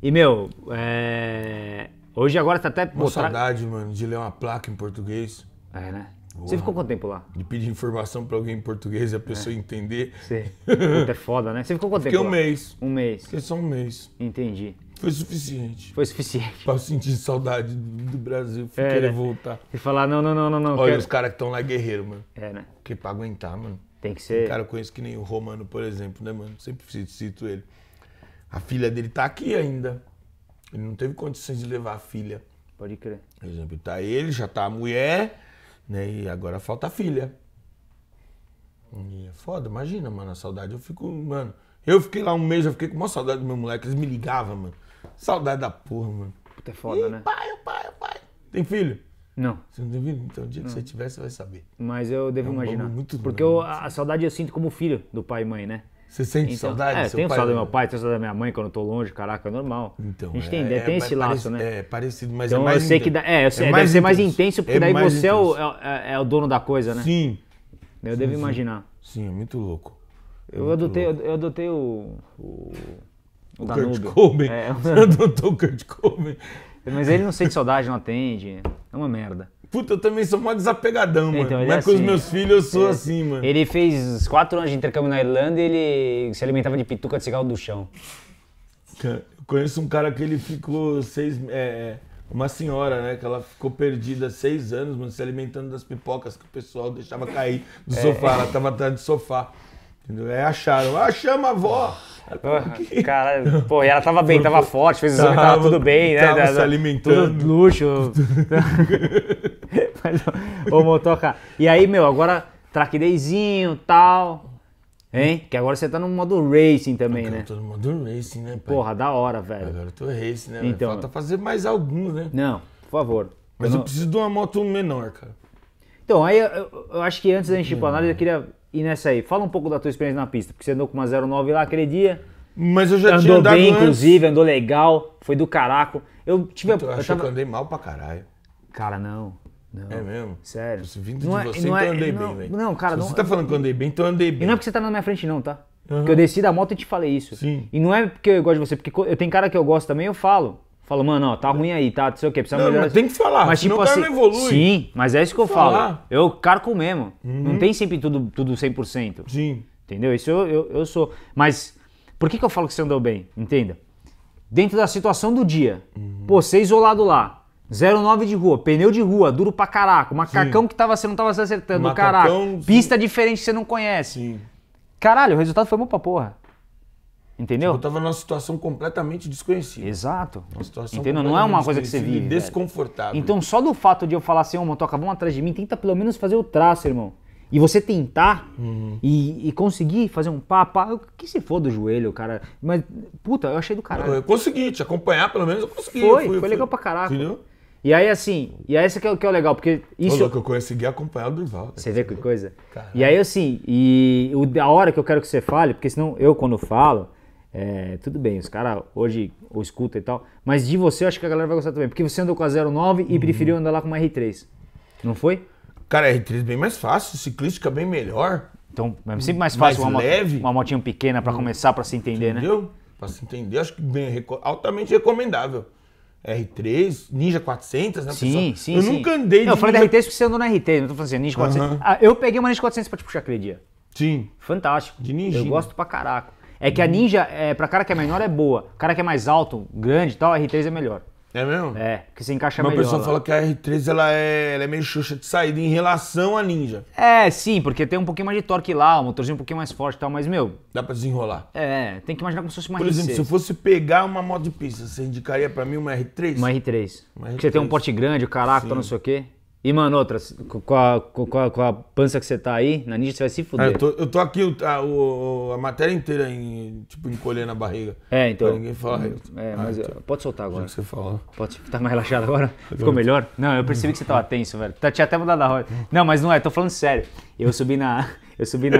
e, meu, é... hoje agora tá até... Uma saudade, tra... mano, de ler uma placa em português. É, né? Uou. Você ficou quanto tempo lá? De pedir informação pra alguém em português e a pessoa é. Entender. Sim. Puta, é foda, né? Você ficou quanto tempo? Fiquei um lá? Mês. Um mês. Fiquei só um mês. Entendi. Foi suficiente. Foi suficiente. Pra eu sentir saudade do Brasil, é, querer né? voltar. E falar, não, não, não, não, não. Olha quero... os caras que estão lá guerreiro, mano. É, né? Porque pra aguentar, mano. Tem que ser... Um cara eu conheço que nem o Romano, por exemplo, né, mano? Sempre cito ele. A filha dele tá aqui ainda. Ele não teve condições de levar a filha. Pode crer. Por exemplo, tá ele, já tá a mulher, né? E agora falta a filha. E é foda, imagina, mano, a saudade. Eu fico, mano... Eu fiquei lá um mês, eu fiquei com uma saudade do meu moleque. Eles me ligavam, mano. Saudade da porra, mano. Puta, é foda, e, né? pai, pai, pai. Tem filho? Não. Você não tem filho? Então, o dia não. que você tiver, você vai saber. Mas eu devo é um imaginar. Muito porque eu, a saudade eu sinto como filho do pai e mãe, né? Você sente então, saudade? É, eu tenho saudade do meu pai, tenho saudade da minha mãe quando eu tô longe, caraca, é normal. Então, a gente tem, é, tem é, esse é, laço, parece, né? É, parecido, mas então, é mais eu sei que dá, é, eu sei, é deve mais ser mais intenso, porque é daí você é o, é, é o dono da coisa, né? Sim. Eu sim, devo sim. imaginar. Sim, é muito louco. Eu adotei, eu adotei o... o... O, o Kurt Cobain. É, eu... adotou o Kurt Cobain. Mas ele não sente saudade, não atende. É uma merda. Puta, eu também sou mó desapegadão, mano. Então, mas é assim, com os meus filhos eu sou ele, assim, mano. Ele fez quatro anos de intercâmbio na Irlanda e ele se alimentava de pituca de cigarro do chão. Eu conheço um cara que ele ficou seis... É, uma senhora, né? Que ela ficou perdida seis anos, mano, se alimentando das pipocas que o pessoal deixava cair do é, sofá. É. Ela tava atrás do sofá. É, acharam. Ah, chama a avó. Pô, caralho, pô, e ela tava bem, tava forte, fez o exame, tava, tava tudo bem, né? Tava da, da, se alimentando. Tudo luxo. Mas, ô, Motoka, e aí, meu, agora traquideizinho e tal, hein? Que agora você tá no modo racing também, eu né? Eu tô no modo racing, né, pai? Porra, da hora, velho. Agora eu tô racing, né? Então, falta fazer mais alguns, né? Não, por favor. Mas eu, eu não... preciso de uma moto menor, cara. Então, aí eu, eu acho que antes da gente ir pra análise, eu queria... E nessa aí, fala um pouco da tua experiência na pista, porque você andou com uma zero nove lá aquele dia. Mas eu já andou tinha andado bem, antes. Inclusive, andou legal, foi do caraco. Eu tive então, eu achei tava... que eu andei mal pra caralho. Cara, não. não. É mesmo? Sério. Vindo de não você, é, então é, eu andei não, bem, velho. Não, cara, Se não. Você tá falando que eu andei bem, então eu andei bem. E não é porque você tá na minha frente não, tá? Uhum. Porque eu desci da moto e te falei isso. Sim. E não é porque eu gosto de você, porque eu tenho cara que eu gosto também, eu falo. Falo, mano, ó, tá ruim aí, tá, não sei o que, precisa não, melhorar. Mas tem que falar, mas, tipo, senão o cara assim, não evolui. Sim, mas é isso que eu falar. falo. Eu carco mesmo. Uhum. Não tem sempre tudo, tudo cem por cento. Sim. Entendeu? Isso eu, eu, eu sou. Mas por que que eu falo que você andou bem? Entenda. Dentro da situação do dia, uhum. pô, você isolado lá, zero nove de rua, pneu de rua, duro pra caraca, macacão sim. que tava, você não tava se acertando, macacão, caraca, pista sim. diferente que você não conhece. Sim. Caralho, o resultado foi bom pra porra. Entendeu? Eu tava numa situação completamente desconhecida. Exato. Uma situação Entendeu? Não é uma coisa que você vive. Desconfortável. Velho. Então, só do fato de eu falar assim, ô, oh, Motoka, vão atrás de mim, tenta pelo menos fazer o traço, irmão. E você tentar uhum. e, e conseguir fazer um papo. Que se for do joelho, cara. Mas, puta, eu achei do caralho. Eu consegui te acompanhar, pelo menos eu consegui. Foi, fui, foi fui. legal pra caraca. Entendeu? E aí, assim, e aí esse que é, que é o legal, porque isso... Olha, que eu consegui acompanhar o Durval. Você vê que coisa? Caralho. E aí, assim, e a hora que eu quero que você fale, porque senão eu, quando falo, É, tudo bem, os caras hoje ou escuta e tal, mas de você eu acho que a galera vai gostar também, porque você andou com a zero nove e uhum. preferiu andar lá com uma R três, não foi? Cara, a R três é bem mais fácil, ciclística bem melhor. Então, é sempre mais fácil mais uma, leve, uma motinha pequena para começar, para se entender, entendeu? Né? Para se entender, acho que bem, altamente recomendável. R três, Ninja quatrocentos, né, sim, pessoal? Sim, eu sim. nunca andei de não, eu falei Ninja... da R três porque você andou na R três, não tô falando assim, Ninja quatrocentos. Uhum. Ah, eu peguei uma Ninja quatrocentos pra te puxar aquele dia. Sim. Fantástico. De Ninja. Eu gosto pra caraca. É que a Ninja, é, pra cara que é menor, é boa. Cara que é mais alto, grande e tal, a R três é melhor. É mesmo? É, porque você encaixa melhor. Uma pessoa fala que a R três ela é, ela é meio xuxa de saída em relação à Ninja. É, sim, porque tem um pouquinho mais de torque lá, o motorzinho um pouquinho mais forte e tal, mas, meu... Dá pra desenrolar. É, tem que imaginar como se fosse uma R seis. Por exemplo, se eu fosse pegar uma moto de pista, você indicaria pra mim uma R três? Uma R três. Uma R três. Porque você tem um porte grande, o caraca, não sei o quê. E, mano, outra, com a, com, a, com a pança que você tá aí, na Ninja você vai se fuder. Ah, eu, tô, eu tô aqui a, o, a matéria inteira, em, tipo, encolhendo a barriga. É, então... Pra ninguém falar. É, mas ah, eu, pode soltar agora. O que você falou? Pode, tá mais relaxado agora? Agora ficou melhor? Não, eu percebi que você tava tenso, velho. Tinha até mudado a roda. Não, mas não é, tô falando sério. Eu subi na... Eu subi na,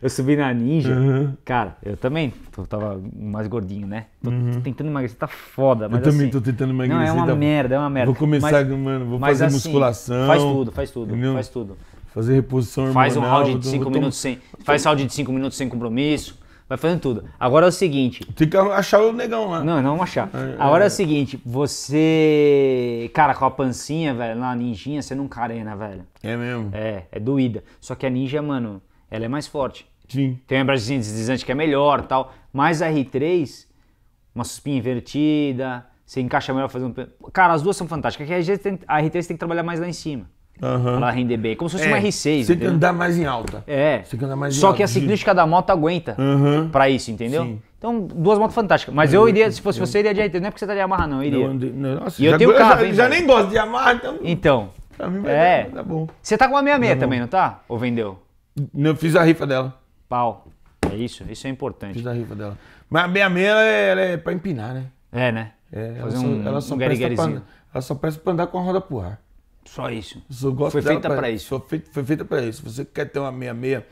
eu subi na Ninja, uhum. Cara, eu também eu tava mais gordinho, né? Tô, uhum. tô tentando emagrecer, tá foda, mas Eu assim, também tô tentando emagrecer. Não, é uma tá... merda, é uma merda. Vou começar, mas, mano, vou fazer assim, musculação. Faz tudo, faz tudo, entendeu? faz tudo. Fazer reposição hormonal. Faz um round de cinco minutos sem, faz round de cinco minutos sem compromisso, vai fazendo tudo. Agora é o seguinte... Tem que achar o negão lá. Não, não vamos achar. É, Agora é... é o seguinte, você... Cara, com a pancinha, velho, na Ninjinha, você não carena, velho. É mesmo? É, é doída. Só que a Ninja, mano... Ela é mais forte. Sim. Tem uma embreagem deslizante que é melhor e tal. Mas a R três, uma suspinha invertida, você encaixa melhor fazendo... Cara, as duas são fantásticas. A R três tem, a R três tem que trabalhar mais lá em cima. Uhum. Pra render bem. Como se fosse é, uma R seis. Você entendeu? Tem que andar mais em alta. É. Você tem que andar mais em Só alta. Só que a ciclística da moto aguenta uhum. pra isso, entendeu? Sim. Então, duas motos fantásticas. Mas eu iria, se fosse você, iria de R três. Não é porque você tá de Yamaha, não. Eu iria. Não, não, nossa, e eu já, tenho carro, já, hein, já nem gosto de Yamaha, então... Então. Pra mim vai é. dar, tá bom. Você tá com uma meia meia também, não tá? Ou vendeu? Eu fiz a rifa dela. Pau. É isso, isso é importante. Fiz a rifa dela. Mas a meia meia, ela é, ela é pra empinar, né? É, né? É, fazer ela só, um, ela um gueriguerizinho. Ela só presta pra andar com a roda pro ar. Só isso. Eu gosto foi feita pra, pra isso. Só fei, foi feita pra isso. Se você quer ter uma meia meia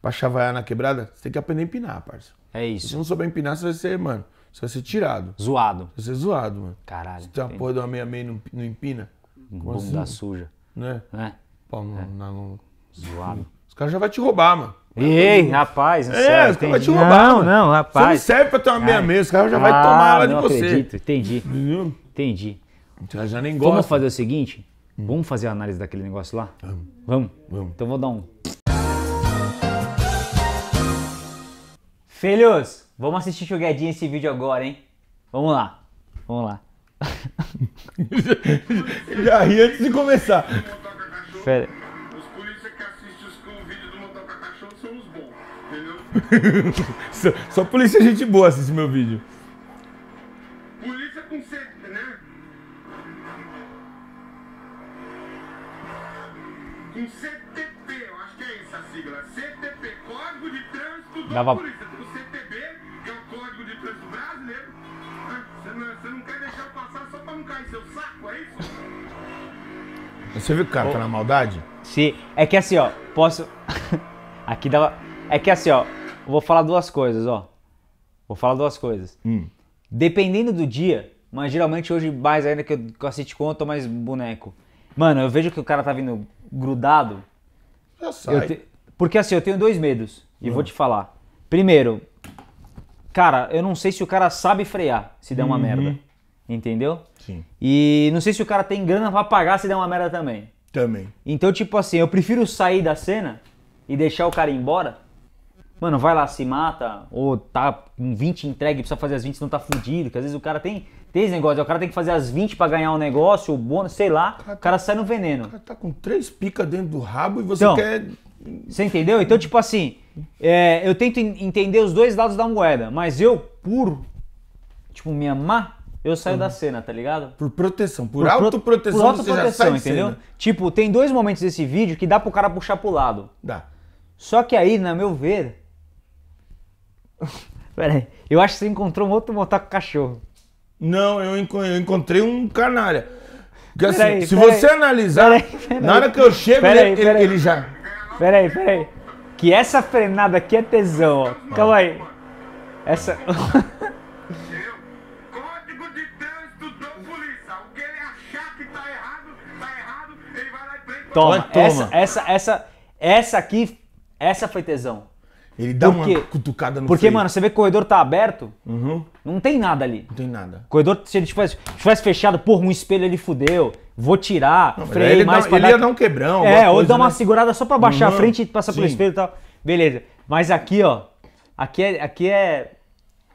pra chavaiar na quebrada, você tem que aprender a empinar, parceiro. É isso. Se você não souber empinar, você vai ser, mano, você vai ser tirado. Zoado. Você vai ser zoado, mano. Caralho. Se tem uma porra de uma meia meia e não, não empina. Bunda assim, suja. Né? Né? Pau no, é. na lomba. Zoado. O cara já vai te roubar, mano. Ei, rapaz, não É, os caras vão te roubar. Não, mano. não, rapaz. Você não serve pra ter uma meia meia, os caras já ah, vai tomar ela de você. Não acredito, entendi. Entendeu? Entendi. Então, já nem gosta. Vamos fazer o seguinte? Hum. Vamos fazer a análise daquele negócio lá? Vamos. Vamos? Vamos. Então vou dar um... Filhos, vamos assistir jogadinha esse vídeo agora, hein? Vamos lá. Vamos lá. Já ri antes de começar. Pera. só, só polícia gente boa assiste meu vídeo. Polícia com sempre, né? Com C T P, eu acho que é isso a sigla. C T P, Código de Trânsito da Dava... Polícia. O C T B, que é o Código de Trânsito Brasileiro. Você não, você não quer deixar passar só pra não cair seu saco, é isso? Você viu que o cara oh. tá na maldade? Sim, é que assim, ó, posso... Aqui dava... É que assim, ó, vou falar duas coisas, ó. Vou falar duas coisas. Hum. Dependendo do dia, mas geralmente hoje mais ainda que eu, que eu assisto com, eu tô mais boneco. Mano, eu vejo que o cara tá vindo grudado. Já sai. Eu te... Porque assim, eu tenho dois medos. E hum. vou te falar. Primeiro, cara, eu não sei se o cara sabe frear se der uhum. uma merda. Entendeu? Sim. E não sei se o cara tem grana pra pagar se der uma merda também. Também. Então, tipo assim, eu prefiro sair da cena e deixar o cara ir embora. Mano, vai lá, se mata, ou tá com vinte entregue, precisa fazer as vinte, senão tá fudido. Porque às vezes o cara tem, tem esse negócio, o cara tem que fazer as vinte pra ganhar um negócio, o bônus, sei lá, o cara, o cara tá, sai no veneno. O cara tá com três picas dentro do rabo e você então, quer... Você entendeu? Então, tipo assim, é, eu tento entender os dois lados da moeda, mas eu, por, tipo, me amar, eu saio uhum. da cena, tá ligado? Por proteção, por, por autoproteção, por autoproteção, entendeu? Cena. Tipo, tem dois momentos desse vídeo que dá pro cara puxar pro lado. Dá. Só que aí, na meu ver... Pera aí, eu acho que você encontrou um outro Motoka Cachorro. Não, eu, enco eu encontrei um canalha. Porque assim, aí, se você aí. analisar, pera aí, pera na hora aí. que eu chego, pera ele, aí, ele, ele já... Pera aí, pera aí. Que essa frenada aqui é tesão, ó. Ah. Calma aí. Essa... Código de trânsito da polícia. O que ele achar que tá errado, tá errado, ele vai lá e prende. Toma, Toma. Essa, essa, essa, essa aqui, essa foi tesão. Ele dá uma cutucada no freio. Porque, mano, você vê que o corredor tá aberto, uhum. não tem nada ali. Não tem nada. O corredor, se ele tivesse, tivesse fechado, porra, um espelho ele fudeu, vou tirar, não, freio ele mais dá, pra ele dar... ia dar um quebrão. É, ou coisa, dar uma né? segurada só pra baixar uhum. a frente e passar Sim. pelo espelho e tal. Beleza. Mas aqui, ó, aqui é... Aqui é,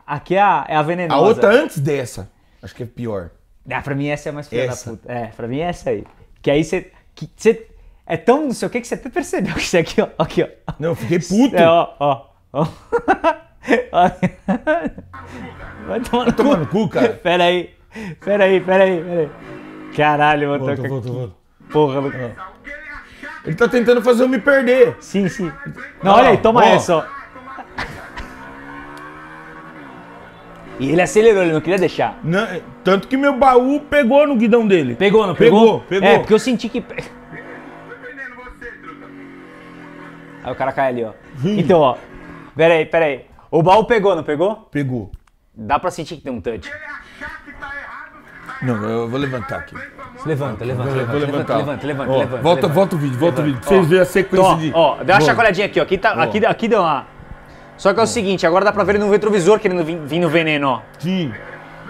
aqui é, a, é a venenosa. A outra antes dessa, acho que é pior. Ah, pra mim essa é a mais filha da puta. É, pra mim é essa aí. Que aí você... É tão não sei o que que você até percebeu que isso aqui, ó. Aqui, ó. Não, eu fiquei puto. É, ó, ó. ó. Vai tomar no, tomar no cu, cara. Pera aí. Pera aí, pera aí, pera aí. Caralho, Motoka. Volta, volta, volta. Porra, Lucas. Ele tá tentando fazer eu me perder. Sim, sim. Não, ó, olha aí, toma ó. essa, ó. E ele acelerou, ele não queria deixar. Não, tanto que meu baú pegou no guidão dele. Pegou, não pegou? Pegou, pegou. É, porque eu senti que... Aí o cara cai ali, ó. Sim. Então, ó. Pera aí, pera aí. O baú pegou, não pegou? Pegou. Dá pra sentir que tem um touch. Não, eu vou levantar aqui. Levanta, levanta, levanta, vou levanta, levanta, levanta, ó, levanta. Volta, levanta. Volta o vídeo, volta levanta. o vídeo. Pra vocês verem a sequência de... Ó, dá uma chacoalhadinha aqui, ó. Aqui, tá, aqui, aqui deu uma... Só que é o seguinte, agora dá pra ver ele no retrovisor querendo vir no veneno, ó. Sim.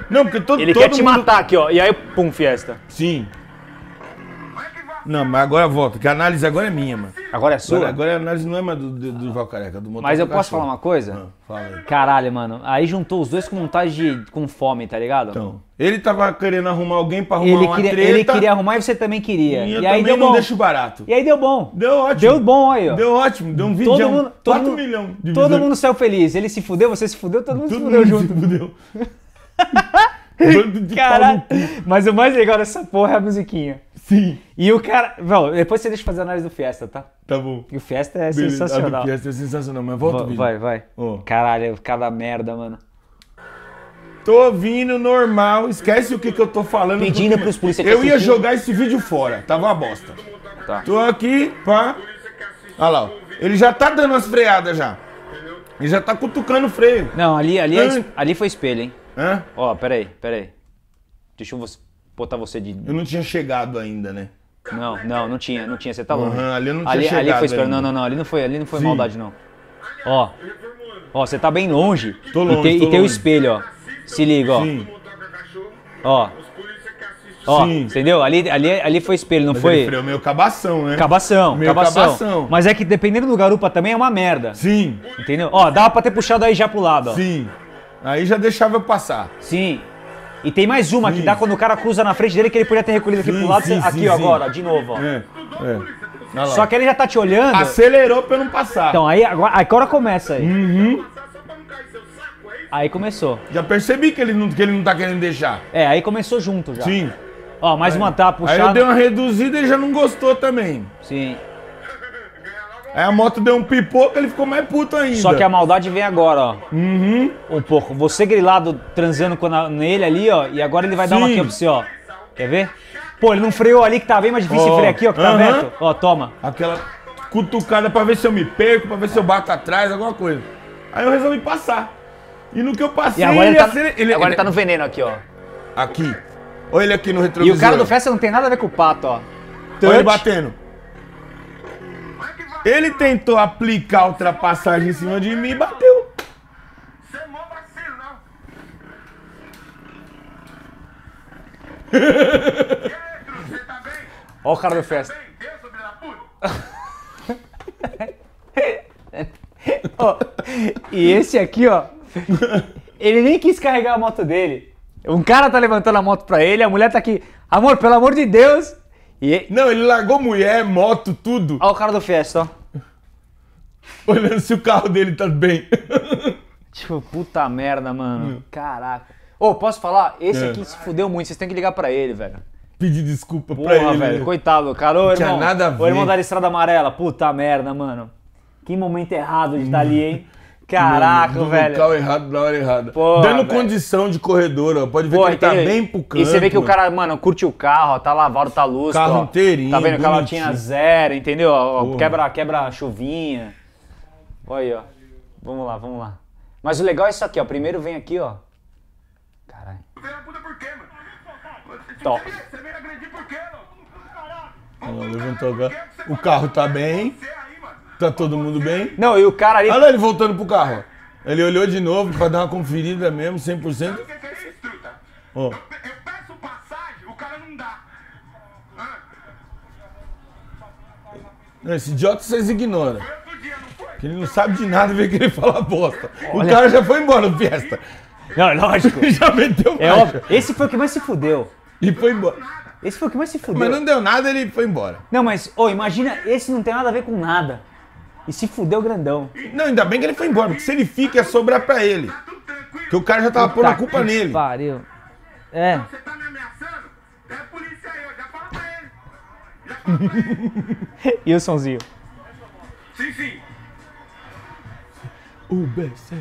Não, porque todo Ele todo quer te mundo... matar aqui, ó. E aí, pum, fiesta. Sim. Não, mas agora volta, que a análise agora é minha, mano. Agora é sua? Agora, agora a análise não é mais do, do, do Durval Careca, do Motoka. Mas eu posso falar uma coisa? Não, fala aí. Caralho, mano, aí juntou os dois com vontade de... com fome, tá ligado? Então, ele tava querendo arrumar alguém pra arrumar ele uma queria, treta. Ele queria arrumar e você também queria. E, eu e aí também deu não deixo barato. E aí deu bom. Deu ótimo. Deu bom aí, ó. Deu ótimo, deu um vídeo de quatro milhões de Todo mundo saiu feliz, ele se fudeu, você se fudeu, todo mundo todo se fudeu mundo junto. Se fudeu. Caralho, mas o mais legal dessa porra é a musiquinha. Sim. E o cara... Bom, depois você deixa eu fazer a análise do Fiesta, tá? Tá bom. E o Fiesta é Beleza. sensacional. O Fiesta é sensacional, mas volta o vídeo. Vai, vai. Oh. Caralho, cada merda, mano. Tô vindo normal, esquece o que, que eu tô falando. Pedindo pros polícia que Eu assistiu. ia jogar esse vídeo fora, tava uma bosta. Tá. Tô aqui, pá. Olha lá, ó. Ele já tá dando umas freadas já. Ele já tá cutucando o freio. Não, ali, ali, é, ali foi espelho, hein? Hã? Ó, peraí, peraí. Deixa eu... botar você de... Eu não tinha chegado ainda, né? Não, não, não tinha, não tinha, você tá louco. Uhum, ali eu não tinha ali, chegado ali foi esperando, não, não, não, ali não foi, ali não foi Sim. maldade, não. Ó, ó, você tá bem longe. Tô longe, e tem, tô e tem longe. o espelho, ó. Se liga, ó. Sim. Ó, ó Sim. entendeu? Ali, ali, ali foi espelho, não Mas foi? Ele freou meio cabação, né? Cabação, meio cabação. cabação. Mas é que dependendo do garupa também é uma merda. Sim. Entendeu? Ó, dava pra ter puxado aí já pro lado, ó. Sim. Aí já deixava eu passar. Sim. E tem mais uma sim. que dá quando o cara cruza na frente dele que ele podia ter recolhido aqui sim, pro lado. Sim, aqui, sim, ó, sim. agora, de novo, ó. É, é. Só que ele já tá te olhando. Acelerou pra eu não passar. Então, aí agora, agora começa aí. Uhum. Aí começou. Já percebi que ele, não, que ele não tá querendo deixar. É, aí começou junto já. Sim. Ó, mais aí, uma tá puxada. Aí eu dei uma reduzida e ele já não gostou também. Sim. Aí a moto deu um pipoco e ele ficou mais puto ainda. Só que a maldade vem agora, ó. Uhum. Um pouco. Você grilado transando com a, nele ali, ó. E agora ele vai Sim. dar uma aqui pra você, ó. Quer ver? Pô, ele não freou ali que tá bem mais difícil oh. frear aqui, ó. Que tá uhum. aberto. Ó, toma. Aquela cutucada pra ver se eu me perco, pra ver se eu bato atrás, alguma coisa. Aí eu resolvi passar. E no que eu passei... E agora ele, ele, tá, no, ele, agora ele, ele tá no veneno aqui, ó. Aqui. Olha ele aqui no retrovisor. E o cara do Festa não tem nada a ver com o pato, ó. Olha ele batendo. Ele tentou aplicar a ultrapassagem em cima de mim e bateu. Você é mó vacilão. Ó o cara do Festa. oh, e esse aqui, ó. Ele nem quis carregar a moto dele. Um cara tá levantando a moto pra ele, a mulher tá aqui. Amor, pelo amor de Deus. E... Não, ele largou mulher, moto, tudo. Olha o cara do Fiesta, ó. Olhando se o carro dele tá bem. Tipo, puta merda, mano. Hum. Caraca. Ô, oh, posso falar? Esse é. aqui se fudeu muito, vocês têm que ligar pra ele, velho. Pedir desculpa Porra, pra ele. Porra, velho, coitado. Cara, ô, irmão, nada a ver. O irmão da Estrada Amarela. Puta merda, mano. Que momento errado de estar ali, hein? Caraca, mano, velho. Local errado na hora errada. Porra, Dando velho. condição de corredor, ó. Pode ver Porra, que ele tá bem pro canto. E você vê que mano. o cara, mano, curte o carro, ó, tá lavado, tá lustro. Carro ó. inteirinho, Tá vendo? O calotinha zero, entendeu? Ó, quebra, quebra chuvinha. Olha aí, ó. Vamos lá, vamos lá. Mas o legal é isso aqui, ó. Primeiro vem aqui, ó. Caralho. Top. Você veio agredir por quê, mano? Ela levantou agora. O carro tá bem. Tá todo mundo bem. Não, e o cara ali... Olha ele voltando pro carro. Ele olhou de novo pra dar uma conferida mesmo, cem por cento. Oh. Esse idiota vocês ignoram. Que ele não sabe de nada e vem querer falar bosta. O Olha. cara já foi embora na festa. Não, lógico. Já meteu é óbvio. Esse foi o que mais se fudeu. E foi embora. Esse foi o que mais se fudeu. Mas não deu nada, ele foi embora. Não, mas, ô, oh, imagina, esse não tem nada a ver com nada. E se fudeu grandão. Não, ainda bem que ele foi embora, porque se ele fica, ia sobrar pra ele. Porque o cara já tava pondo a culpa nele. Pariu. É. Você tá me ameaçando? É polícia aí, ó. Já fala pra ele. Já fala pra ele. E o sonzinho? Sim, sim. U B C.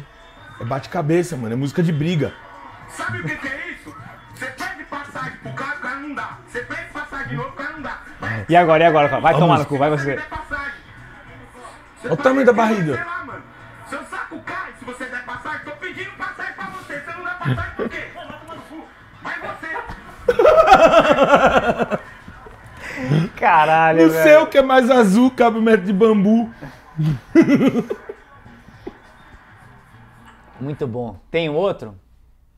É bate-cabeça, mano. É música de briga. Sabe o que que é isso? Você pede passagem pro cara, o cara não dá. Você pede passagem de novo, o cara não dá. Vai. E agora, e agora? Vai Vamos. tomar no cu, vai você. Olha o tamanho da barriga. Sei lá, mano. Seu saco cai se você der passagem. Tô pedindo passagem pra você. Você não dá passagem por quê? Vai tomar no cu. Vai você. Caralho, o velho. O seu que é mais azul, cabe um metro de bambu. Muito bom. Tem outro?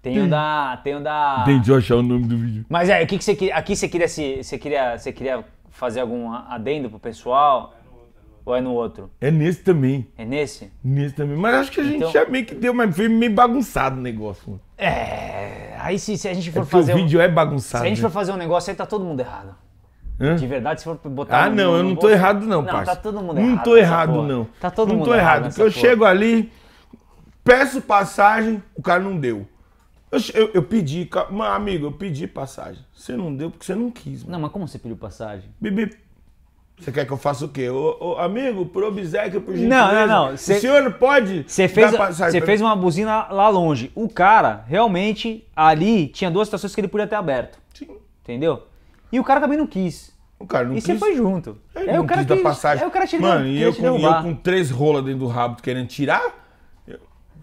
Tem, tem. o da... Tem o da... Tem de achar o nome do vídeo. Mas é, o que, que você queria... Aqui você queria, se, você, queria, você queria fazer algum adendo pro pessoal? É no outro, é no outro. Ou é no outro? É nesse também. É nesse? Nesse também. Mas acho que a gente então... já meio que deu, mas foi meio bagunçado o negócio. É... Aí se, se a gente for é fazer... o vídeo um... é bagunçado. Se a gente né? for fazer um negócio, aí tá todo mundo errado. Hã? De verdade, se for botar... Ah, não, eu não tô bolso... errado não, parceiro. Não, tá todo mundo errado. Não tô errado, porra. não. Tá todo não mundo errado. Não tô errado. Eu porra. chego ali... Peço passagem, o cara não deu. Eu, eu, eu pedi, mas, amigo, eu pedi passagem. Você não deu porque você não quis. Mano. Não, mas como você pediu passagem? Bibi, você quer que eu faça o quê? Ô, ô, amigo, por obséquio, por gentileza. Não, não, não. Cê, o senhor pode Você fez, você fez uma buzina lá longe. O cara, realmente, ali, tinha duas situações que ele podia ter aberto. Sim. Entendeu? E o cara também não quis. O cara não e quis. E você foi junto. Ele aí não o cara quis dar passagem. Aí o cara te Mano, e eu, eu, eu com três rolas dentro do rabo querendo tirar...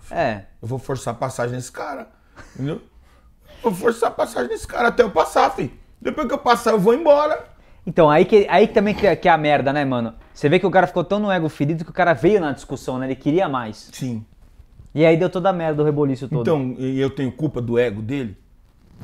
É. Eu vou forçar a passagem nesse cara, entendeu? Vou forçar a passagem nesse cara até eu passar, filho. Depois que eu passar, eu vou embora. Então, aí que, aí também que, que é a merda, né, mano? Você vê que o cara ficou tão no ego ferido que o cara veio na discussão, né? Ele queria mais. Sim. E aí deu toda a merda, o reboliço todo. Então, e eu tenho culpa do ego dele?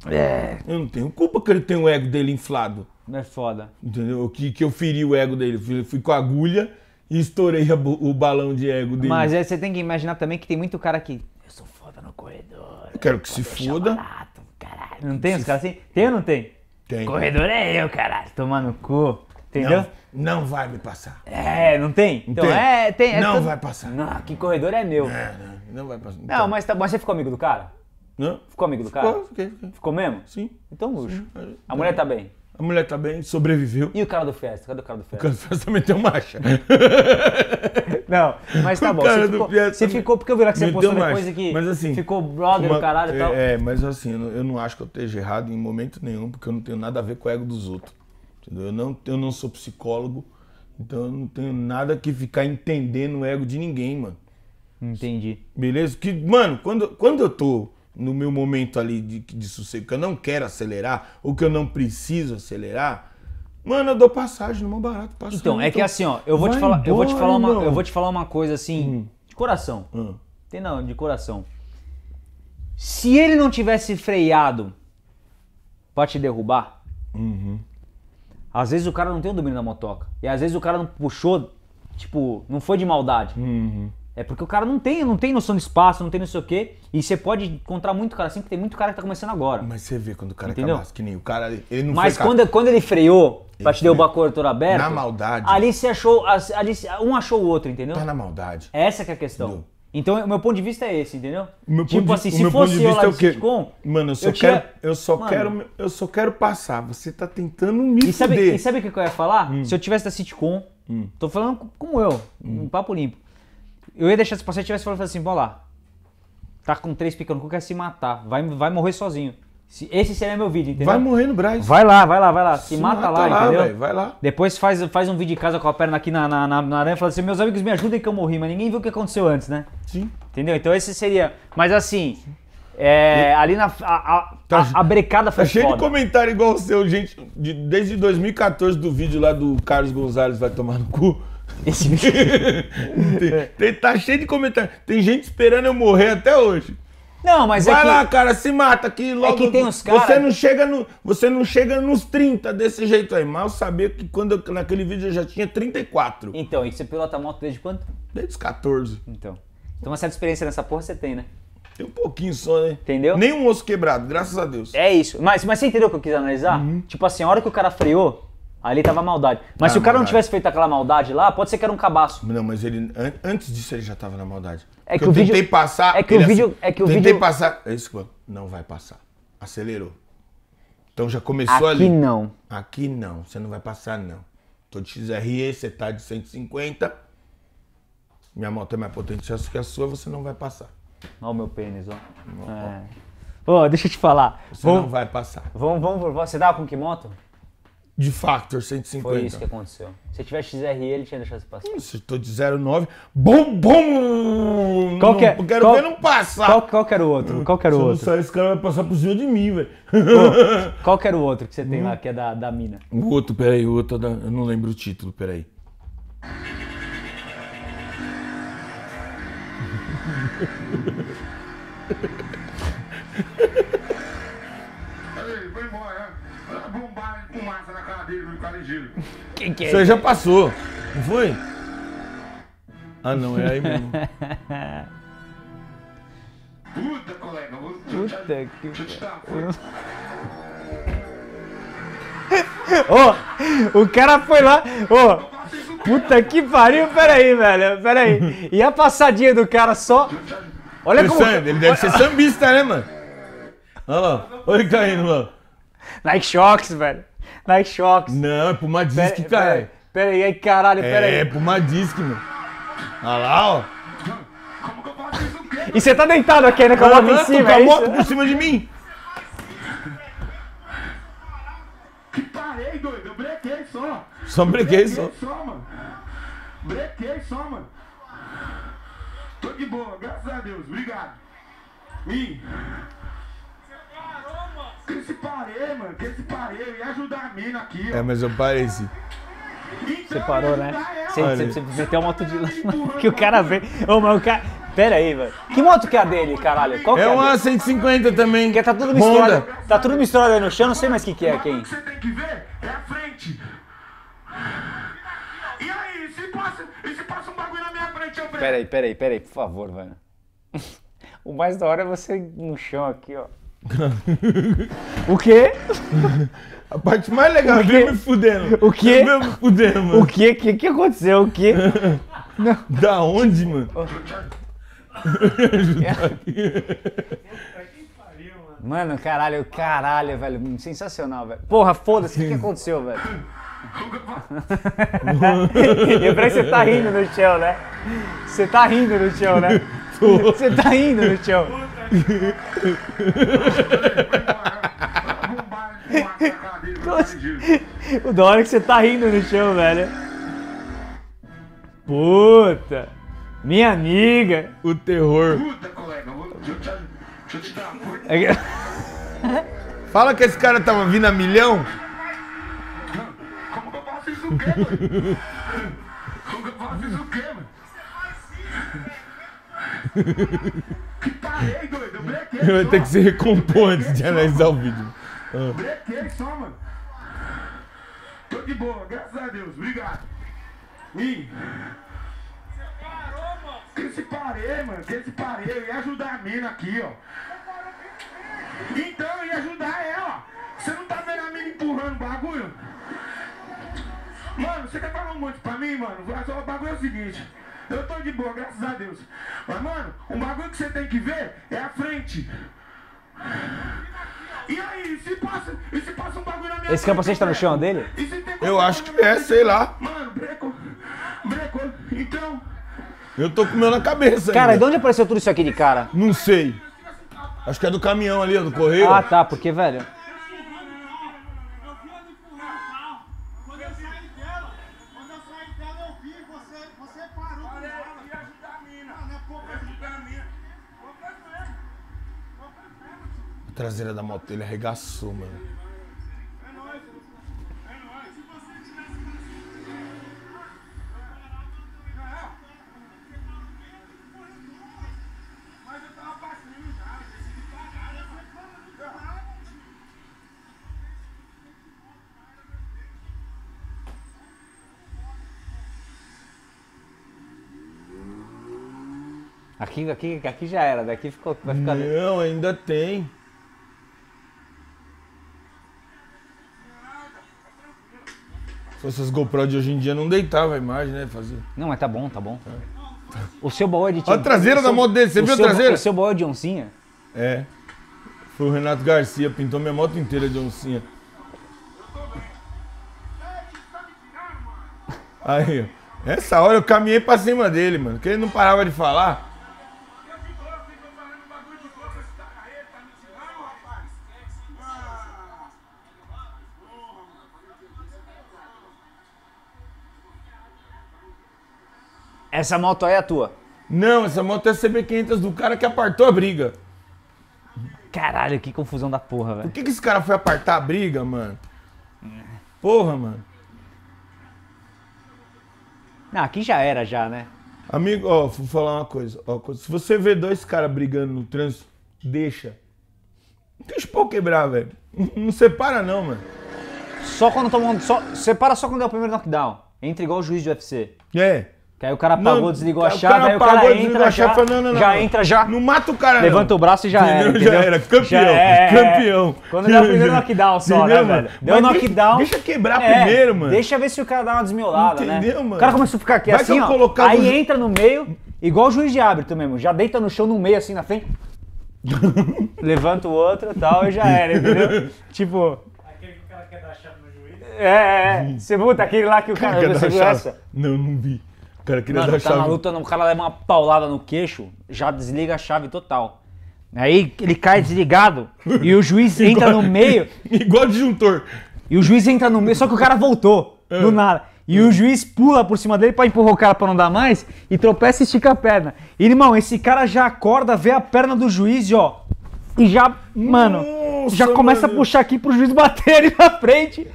É. Eu não tenho culpa que ele tem o ego dele inflado. É foda. Entendeu? Que, que eu feri o ego dele. Eu fui com a agulha... E estourei o balão de ego dele. Mas aí você tem que imaginar também que tem muito cara que... Eu sou foda no corredor. Eu quero que se foda. Barato, caralho. Não tem os caras assim? Tem ou não tem? Tem. Corredor é eu, caralho. Tomar no cu. Entendeu? Não, não vai me passar. É, não tem? Então tem. é... tem. É não todo... vai passar. Não, que corredor é meu. Não, não, não vai passar. Então. Não, mas, tá, mas você ficou amigo do cara? Não. Ficou amigo do cara? Ficou, fiquei, fiquei. Ficou mesmo? Sim. Então luxo. Sim. A mulher tá bem? A mulher tá bem, sobreviveu. E o cara do festa? Cadê o cara do festa? O cara do festa também tem um macho. Não, mas tá bom. O cara você ficou, do festa você ficou porque eu vi lá que você postou depois macho. que mas, assim, ficou brother do caralho e tal. É, mas assim, eu não, eu não acho que eu esteja errado em momento nenhum, porque eu não tenho nada a ver com o ego dos outros. Entendeu? Eu não, eu não sou psicólogo, então eu não tenho nada que ficar entendendo o ego de ninguém, mano. Entendi. Beleza? Que, mano, quando, quando eu tô... no meu momento ali de, de sossego, que eu não quero acelerar, ou que eu não preciso acelerar, mano, eu dou passagem, não é barato. Passagem, então, é então, que assim, ó, eu vou, te falar, embora, eu, vou te falar uma, eu vou te falar uma coisa assim, hum. de coração. Hum. Tem não, de coração. Se ele não tivesse freado pra te derrubar, uhum. às vezes o cara não tem o domínio da motoca. E às vezes o cara não puxou, tipo, não foi de maldade. Uhum. É porque o cara não tem, não tem noção de espaço, não tem não sei o quê. E você pode encontrar muito cara assim, porque tem muito cara que tá começando agora. Mas você vê quando o cara Entendeu? Acaba, que nem o cara, ele não Mas foi quando, quando ele freou pra ele te derrubar o corretor aberto... Na maldade. Ali você achou, ali um achou o outro, entendeu? Tá na maldade. Essa que é a questão. Entendeu? Então, o meu ponto de vista é esse, entendeu? Meu tipo ponto assim, de, se fosse eu lá é sitcom... Mano, eu só, eu quero, tira... eu só Mano. quero... Eu só quero passar. Você tá tentando me e sabe, fuder. E sabe o que eu ia falar? Hum. Se eu tivesse da sitcom... Hum. Tô falando como eu, hum. um papo limpo. Eu ia deixar esse passeio e tivesse falado assim, bora lá, tá com três picando, quer se matar, vai, vai morrer sozinho. Esse seria meu vídeo, entendeu? Vai morrer no Braz. Vai lá, vai lá, vai lá, se, se mata, mata lá, lá, entendeu? Véio, vai lá. Depois faz, faz um vídeo de casa com a perna aqui na, na, na, na aranha e fala assim, meus amigos me ajudem que eu morri, mas ninguém viu o que aconteceu antes, né? Sim. Entendeu? Então esse seria, mas assim, Sim. É, ali na... A, a, tá, a, a brecada foi tá cheio foda. De comentário igual o seu, gente. De, desde dois mil e quatorze do vídeo lá do Carlos Gonzalez vai tomar no cu. Esse vídeo... tem, tem, tá cheio de comentário. Tem gente esperando eu morrer até hoje. Não, mas vai é que... lá, cara, se mata que logo... É que tem uns cara... Você não chega no, você não chega nos trinta desse jeito aí. Mal saber que quando eu, naquele vídeo eu já tinha trinta e quatro. Então, e você pilota moto desde quando? Desde os quatorze. Então, então uma certa experiência nessa porra você tem, né? Tem um pouquinho só, né? Entendeu? Nem um osso quebrado, graças a Deus. É isso. Mas, mas você entendeu o que eu quis analisar? Uhum. Tipo assim, a hora que o cara freou, ali tava maldade. Mas ah, se o cara maldade. Não tivesse feito aquela maldade lá, pode ser que era um cabaço. Não, mas ele an antes disso ele já tava na maldade. É que eu o tentei vídeo... passar... É que o vídeo... Assim, é que o tentei vídeo... passar... É isso, mano. Não vai passar. Acelerou. Então já começou ali. Aqui não. Aqui não. Você não vai passar, não. Tô de X R E, você tá de cento e cinquenta. Minha moto é mais potente que a sua, você não vai passar. Olha o meu pênis, ó. Ó, é. Ó. Ô, deixa eu te falar. Você vamos, não vai passar. Vamos, vamos, você dava com que moto? De Factor, cento e cinquenta. Foi isso que aconteceu. Se tivesse X R E, ele tinha deixado você passar. Hum, se eu tô de zero nove, bom, bom! Qual que é? Não, quero qual, ver não passar. Qual, qual que era o outro? Qual que era o outro? Se eu não sair, esse cara vai passar por cima de mim, velho. Oh, qual que era o outro que você tem hum. lá, que é da, da mina? O outro, peraí, o outro, eu não lembro o título, peraí. Foi embora, bombar com massa na cara dele, no cara de que que é? Você já passou, não foi? Ah, não, é aí mesmo. Puta, colega, puta que. Ô, o cara foi lá, ô. Oh. Puta que pariu, peraí, velho, peraí. E a passadinha do cara só... Olha ele como... Sabe, ele deve ser sambista, né, mano? Olha lá, olha ele caindo, mano. Nike Shox, velho. Nike Shox. Não, é Puma Disc, cara. Peraí, aí, caralho, peraí. É, Puma Disc, mano. Olha lá, ó. E você tá deitado aqui ainda com a moto em cima, é isso? Com a moto por cima de mim. Que parei, doido, eu brequei só. Só brequei só. só mano. Brequei só, mano. Tô de boa, graças a Deus, obrigado. E... Você parou, mano. Que se parei, mano, que se parei. Eu ia ajudar a mina aqui, ó. É, mas eu parei sim. Então, você parou, né? Você, você meteu a moto de lá. Que o cara veio. Ô, mas o cara... Pera aí, velho. Que moto que é a dele, caralho? Qual é que é uma cento e cinquenta também. Que tá tudo misturado. Honda. Tá tudo misturado aí no chão, não sei mais o que, que é quem. O que você tem que ver é a frente. E aí, se passa, e se passa um bagulho na minha frente, eu pego. Pera aí, pera aí, pera aí, por favor, velho. O mais da hora é você no chão aqui, ó. O quê? A parte mais legal é ver me fudendo. O quê? Ver me fudendo, mano. O quê? O que que aconteceu? O quê? Não. Da onde, mano? Oh. Mano, caralho, caralho, velho. Sensacional, velho. Porra, foda-se, o que, que aconteceu, velho? Eu parei que você tá rindo no chão, né? Você tá rindo no chão, né? Você tá rindo no chão. O da hora é que você tá rindo no chão, velho. Puta. Minha amiga! O terror. Puta, colega, deixa eu te dar uma coisa. Fala que esse cara tava vindo a milhão. Como que eu faço isso o quê, mano? Como que eu faço isso o quê, mano? Que parei, doido, eu brequei. Ele vai ter que se recompor antes de analisar o vídeo. Brequei só, mano. Tô de boa, graças a Deus, obrigado. Ih. Que se parei, mano, que se parei, eu ia ajudar a mina aqui, ó. Então eu ia ajudar ela, ó. Você não tá vendo a mina empurrando o bagulho? Mano, você quer falar um monte pra mim, mano? O bagulho é o seguinte, eu tô de boa, graças a Deus. Mas, mano, o bagulho que você tem que ver é a frente. E aí, se passa, e se passa um bagulho na minha... Esse capacete tá no chão dele? Eu acho que é, sei lá. Mano, breco, breco, então... Eu tô com o meu na cabeça ainda. Cara, de onde apareceu tudo isso aqui de cara? Não sei. Acho que é do caminhão ali, do correio. Ah, tá, porque, velho... Quando eu saí dela, quando eu saí dela, eu vi você, você parou. Olha, eu ia ajudar a mina. Não, não é pouco ajudar a mina. Pouco é mesmo. Pouco é traseira da moto dele arregaçou, mano. É nóis, é nóis. Se você tivesse mas eu tava passando já, decidi pagar, eu falei, mano, aqui, aqui, aqui já era, daqui ficou, vai ficar ali. Não, ainda tem. Se fosse as GoPro de hoje em dia, não deitava a imagem, né? Fazer. Não, mas tá bom, tá bom. É. O seu baú é de... Olha a traseira da moto dele, você viu a traseira? O seu baú é de oncinha? É. Foi o Renato Garcia, pintou minha moto inteira de oncinha. Aí, ó. Essa hora eu caminhei pra cima dele, mano, porque ele não parava de falar. Essa moto aí é a tua? Não, essa moto é a C B quinhentos do cara que apartou a briga. Caralho, que confusão da porra, velho. Por que que esse cara foi apartar a briga, mano? Porra, mano. Não, aqui já era já, né? Amigo, ó, vou falar uma coisa. Ó, se você vê dois caras brigando no trânsito, deixa. Deixa o pau quebrar, velho. Não separa não, mano. Só quando tomando... Só, separa só quando é o primeiro knockdown. Entra igual o juiz de U F C. É. Que aí o cara apagou, não, desligou a chave, aí o cara apagou, entra, já, chave, não, não, não, já não, entra, já... Não mata o cara, levanta não. o braço e já entendeu? Era, entendeu? Já era, campeão, já é, campeão. Quando dá o primeiro knockdown só, entendeu, né, velho? Deu mas knockdown... Deixa, deixa quebrar é, primeiro, mano. Deixa ver se o cara dá uma desmiolada, entendeu, né? Entendeu, mano? O cara começou a ficar aqui vai assim, ó, aí no... entra no meio, igual o juiz de árbitro mesmo, já deita no chão, no meio, assim, na frente, levanta o outro e tal, e já era, entendeu? Tipo... Aquele que o cara quer dar a chave no juiz. É, é, você muda aquele lá que o cara... Quer dar essa? Não, não vi. O cara queria dar a chave. Tá na luta, o cara leva uma paulada no queixo, já desliga a chave total. Aí ele cai desligado e o juiz entra igual, no meio. Igual disjuntor. E o juiz entra no meio, só que o cara voltou é. do nada. E o juiz pula por cima dele pra empurrar o cara pra não dar mais e tropeça e estica a perna. E, irmão, esse cara já acorda, vê a perna do juiz e ó. E já, mano, nossa, já começa mano. a puxar aqui pro juiz bater ali na frente.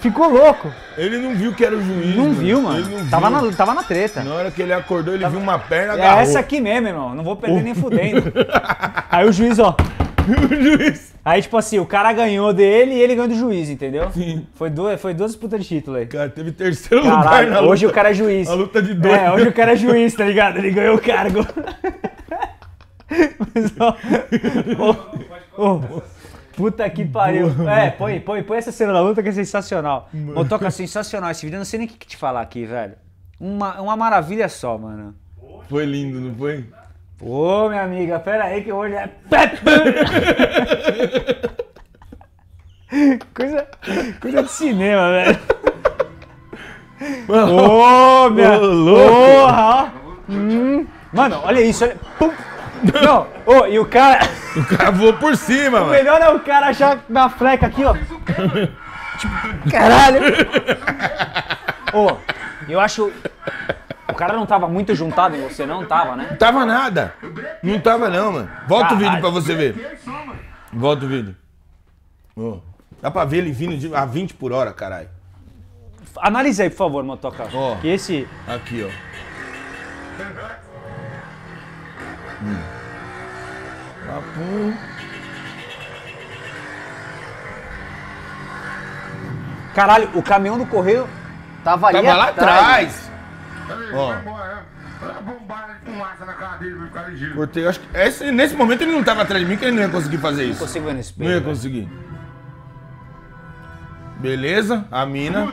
Ficou louco. Ele não viu que era o juiz. Não mano. viu, mano. Ele não tava, viu. Na, tava na treta. Na hora que ele acordou, ele tava... viu uma perna, agarrou. É essa aqui mesmo, irmão. Não vou perder oh. nem fudendo. Aí o juiz, ó. O juiz. Aí, tipo assim, o cara ganhou dele e ele ganhou do juiz, entendeu? Sim. Foi duas, foi duas disputas de título aí. Cara, teve terceiro Caralho, lugar na luta. Hoje o cara é juiz. A luta de dois. É, hoje o cara é juiz, tá ligado? Ele ganhou o cargo. Mas, ó... Oh, oh, oh. Puta que pariu. Boa, é, põe, põe, põe essa cena da luta que é sensacional. Mano. Motoka, sensacional esse vídeo. Eu não sei nem o que te falar aqui, velho. Uma, uma maravilha só, mano. Foi lindo, não foi? Pô, minha amiga, pera aí que hoje é... coisa, coisa de cinema, velho. Ô, oh, minha... Porra, ó. Hum. Mano, olha isso, olha... Pum. Não, oh, e o cara... O cara voou por cima, mano. O melhor é o cara já na fleca aqui, ó. Tipo, caralho. Ô, oh, eu acho... O cara não tava muito juntado em você, não tava, né? Não tava nada. Não tava não, mano. Volta caralho. o vídeo pra você ver. Volta o vídeo. Oh, dá pra ver ele vindo a vinte por hora, caralho. Analise aí, por favor, Motoka. Oh, que esse... Aqui, ó. Hum. Caralho, o caminhão do correio tava ali Tava lá atrás. Cortei, acho que esse, nesse momento ele não tava atrás de mim, que ele não ia conseguir fazer isso. Não consigo ver no espelho. Não ia conseguir. Beleza, a mina.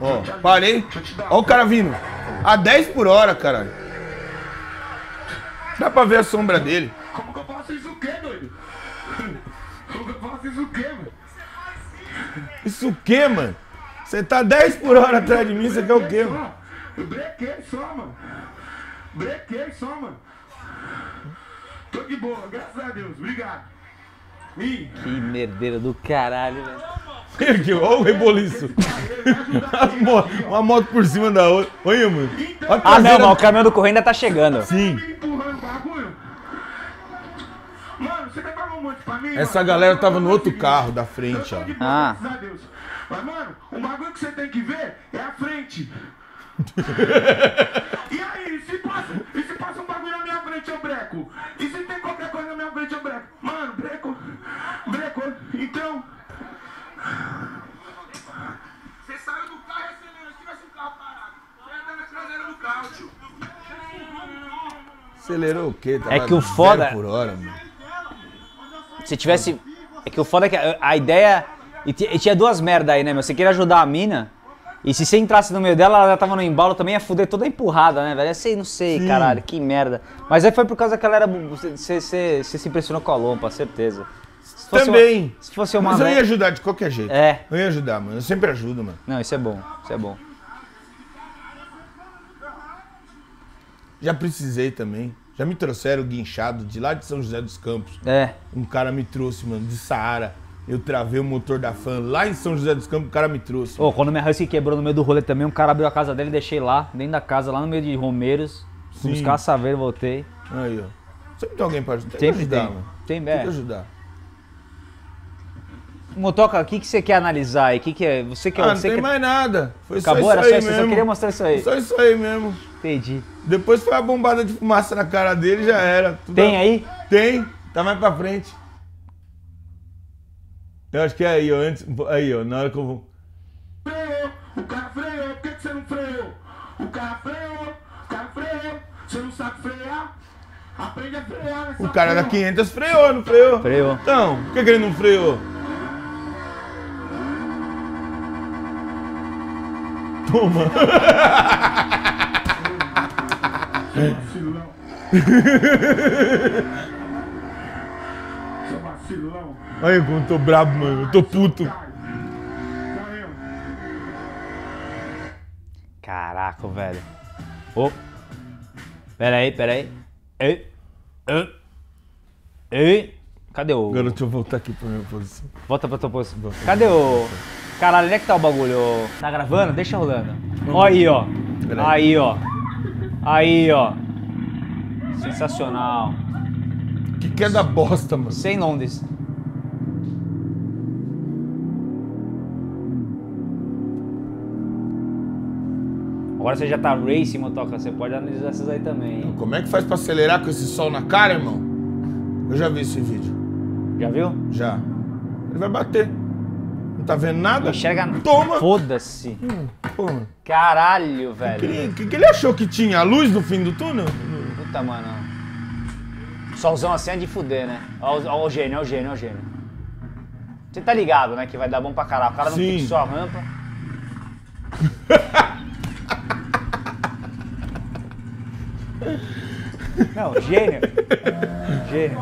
Ó, parei. Ó o cara vindo. A dez por hora, caralho. Dá pra ver a sombra dele. Como que eu faço isso o quê, doido? Como que eu faço isso o quê, mano? Isso o quê, mano? Você tá dez por hora atrás de mim, você quer o quê, mano? Eu brequei só, mano. Brequei só, mano. Tô de boa, graças a Deus. Obrigado. Ih. Que merdeira do caralho, velho. Olha o reboliço. Uma moto por cima da outra. Olha, mano. Olha ah, não, mas o caminhão do correio ainda tá chegando. Sim. Mano, você tá pagando um monte de Essa galera tava no outro carro da frente, ó. Ah. Mas, mano, o bagulho que você tem que ver é a frente. E aí, se passa, e se passa um bagulho na minha frente, eu breco. E se tem qualquer coisa na minha frente, eu breco. Mano, breco, breco. Então... Você saiu do carro e acelerou. Se tivesse um carro parado, você ia dando a traseira do carro, tio. Acelerou o quê? Tava é que o foda... por hora, mano. Se tivesse... É que o foda é que a, a ideia... E, e tinha duas merdas aí, né, meu? Você queria ajudar a mina... E se você entrasse no meio dela, ela tava no embalo também, ia fuder toda empurrada, né, velho? Eu sei, não sei, sim, caralho, que merda. Mas aí foi por causa que ela era... Você se impressionou com a lompa, certeza. Se também. Uma, se fosse uma... Mas eu ia ajudar de qualquer jeito. É. Eu ia ajudar, mano. Eu sempre ajudo, mano. Não, isso é bom, isso é bom. Já precisei também. Já me trouxeram guinchado de lá de São José dos Campos. É. Um cara me trouxe, mano, de Saara. Eu travei o motor da Fan lá em São José dos Campos, o cara me trouxe. Ô, oh, quando minha Husky quebrou no meio do rolê também, um cara abriu a casa dele e deixei lá, dentro da casa, lá no meio de Romeiros. Fui buscar a Saveiro, voltei. Aí, ó. Sempre tem alguém pra ajudar. Tem que ajudar, tem, mano. Tem, tem que ajudar. Motoka, o que, que você quer analisar aí? Que que é? Você quer, ah, você não tem quer... mais nada. Foi Acabou, só isso era só aí isso, mesmo. Eu só queria mostrar isso aí. Só isso aí mesmo. Entendi. Depois foi a bombada de fumaça na cara dele e já era. Tudo tem a... aí? Tem. Tá mais pra frente. Eu acho que é aí, ó, antes, aí, ó, na hora que eu vou... Freou, o carro freou, por que que você não freou? O carro freou, o carro freou, você não sabe frear? Aprende a frear nessa... O cara da quinhentos freou, não freou? Freou. Então, por que que ele não freou? Toma! Seu vacilão! Seu vacilão! Olha como eu tô brabo, mano. Eu tô puto. Caraca, velho. Oh. Pera aí, pera aí. Ei. Ei. Ei. Cadê o... Agora deixa eu voltar aqui pra minha posição. Volta pra tua posição. Cadê o... Caralho, onde é que tá o bagulho? Tá gravando? Deixa rolando. Ó aí, ó. Aí, ó. Aí, ó. Sensacional. O que que é da bosta, mano? Sem Londres. Agora você já tá racing, Motoka, você pode analisar essas aí também, hein? Como é que faz pra acelerar com esse sol na cara, irmão? Eu já vi esse vídeo. Já viu? Já. Ele vai bater. Não tá vendo nada? Não enxerga nada. Toma! Foda-se. Hum, toma. Caralho, velho. O que, que ele achou que tinha? A luz no fim do túnel? Puta, mano. Solzão assim é de fuder, né? Ó, ó, ó o gênio, ó o gênio, ó o gênio. Você tá ligado, né? Que vai dar bom pra caralho. O cara não fixou a rampa. Não, gênio. Gênio.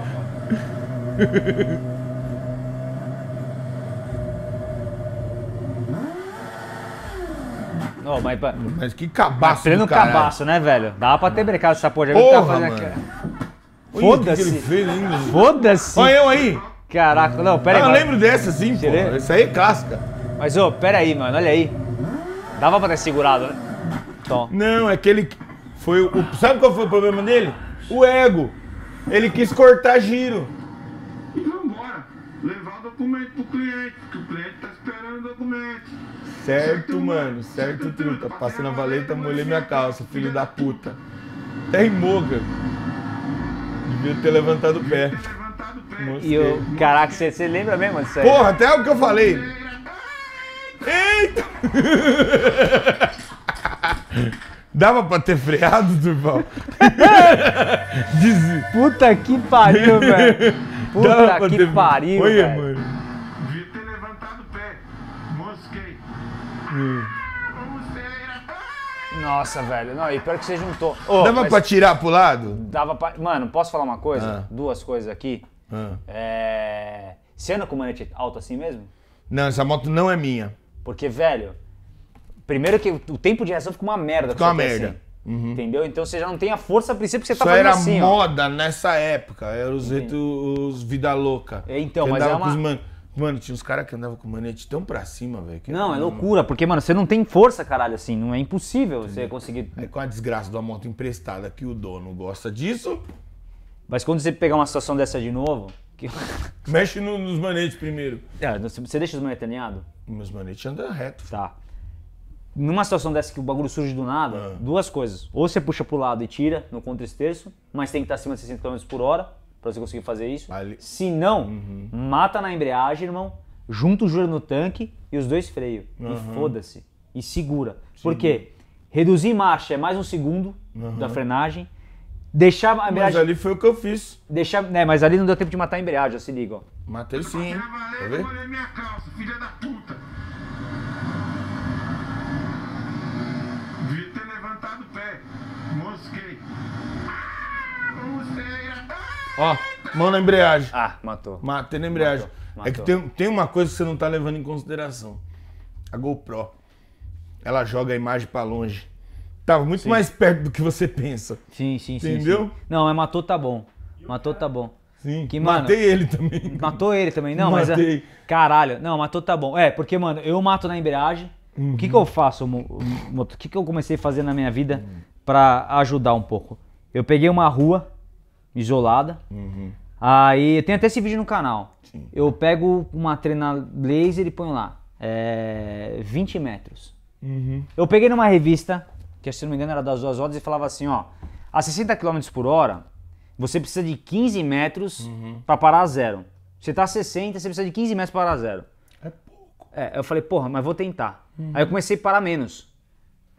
Oh, mas, mas que cabaço, cara. Pleno cabaço, né, velho? Dava pra ter brecado essa porra. Foda-se. Foda-se. Olha eu aí. Caraca, não, pera aí. Ah, eu lembro dessa, sim, pô. Essa aí é clássica. Mas, ô, oh, pera aí, mano, olha aí. Dava pra ter segurado, né? Tom. Não, é aquele... Foi o, o, sabe qual foi o problema dele? O ego. Ele quis cortar giro. E vambora. Levar o documento pro cliente, porque o cliente tá esperando o documento. Certo, certo mano. Certo, certo truta. Passei na valeta, molhei minha calça, filho da puta. Até em moga. Devia ter levantado o pé. Devia ter levantado o pé. Mostrei. E o... Caraca, você, você lembra mesmo disso aí? Porra, até o que eu falei. Eita! Dava pra ter freado, Durval? Puta que pariu, velho. Puta que ter... pariu, olha, velho. Devia ter levantado o pé. Mosquei. Hum. Nossa, velho. Não, e pior que você juntou. Oh, dava mas... pra tirar pro lado? Dava pra... Mano, posso falar uma coisa? Ah. Duas coisas aqui. Ah. É... Você anda com manete alto assim mesmo? Não, essa moto não é minha. Porque, velho... Primeiro que o tempo de reação fica uma merda. Fica uma merda. Assim, uhum. Entendeu? Então você já não tem a força a princípio que você tá só fazendo assim, ó. Só era moda nessa época. Era os, os vida louca. É, então, mas é uma... Man... Mano, tinha uns caras que andavam com manete tão pra cima, velho. Não, é loucura. Uma... Porque, mano, você não tem força, caralho, assim. Não é impossível entendi. Você conseguir... É com a desgraça de uma moto emprestada que o dono gosta disso. Mas quando você pegar uma situação dessa de novo... Que... Mexe no, nos manetes primeiro. É, você deixa os manetes alinhados? Meus manetes andam reto. Tá. Numa situação dessa que o bagulho surge do nada, ah. duas coisas. Ou você puxa pro lado e tira no contra-esterço, mas tem que estar acima de sessenta quilômetros por hora pra você conseguir fazer isso. Ali... Se não, uhum. mata na embreagem, irmão, junta o joelho no tanque e os dois freios. Uhum. E foda-se. E segura. Sim. Por quê? Reduzir marcha é mais um segundo uhum. da frenagem. Deixar a embreagem... Mas ali foi o que eu fiz. Deixar... É, mas ali não deu tempo de matar a embreagem, ó, se liga, ó. Matei sim, hein? Tá vendo? Olha minha calça, filha da puta. Devia ter levantado o pé. Mosquei. Ó, mão na embreagem. Ah, matou. Matei na embreagem. Matou. Matou. É que tem, tem uma coisa que você não tá levando em consideração. A GoPro. Ela joga a imagem pra longe. Tava muito sim. mais perto do que você pensa. Sim, sim, sim. Entendeu? Sim. Não, mas matou tá bom. Matou tá bom. Sim. Que, mano, matei ele também. Matou ele também. Não, matei. mas... Matei. Caralho. Não, matou tá bom. É, porque, mano, eu mato na embreagem. Uhum. O que que eu faço, o que que eu comecei a fazer na minha vida uhum. pra ajudar um pouco? Eu peguei uma rua isolada. Uhum. Aí, tem até esse vídeo no canal. Sim. Eu pego uma trena laser e ponho lá. É, vinte metros. Uhum. Eu peguei numa revista... que se não me engano era das duas rodas, e falava assim, ó, a sessenta quilômetros por hora, você precisa de quinze metros uhum. pra parar a zero. Você tá a sessenta, você precisa de quinze metros pra parar a zero. É pouco. É, eu falei, porra, mas vou tentar. Uhum. Aí eu comecei a parar menos.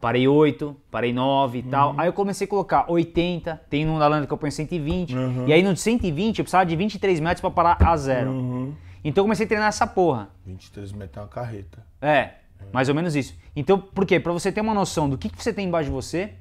Parei oito, parei nove e uhum. tal. Aí eu comecei a colocar oitenta, tem num da Landa que eu ponho cento e vinte, uhum. e aí no cento e vinte eu precisava de vinte e três metros pra parar a zero. Uhum. Então eu comecei a treinar essa porra. vinte e três metros é uma carreta. É. Mais ou menos isso. Então, por quê? Pra você ter uma noção do que, que você tem embaixo de você,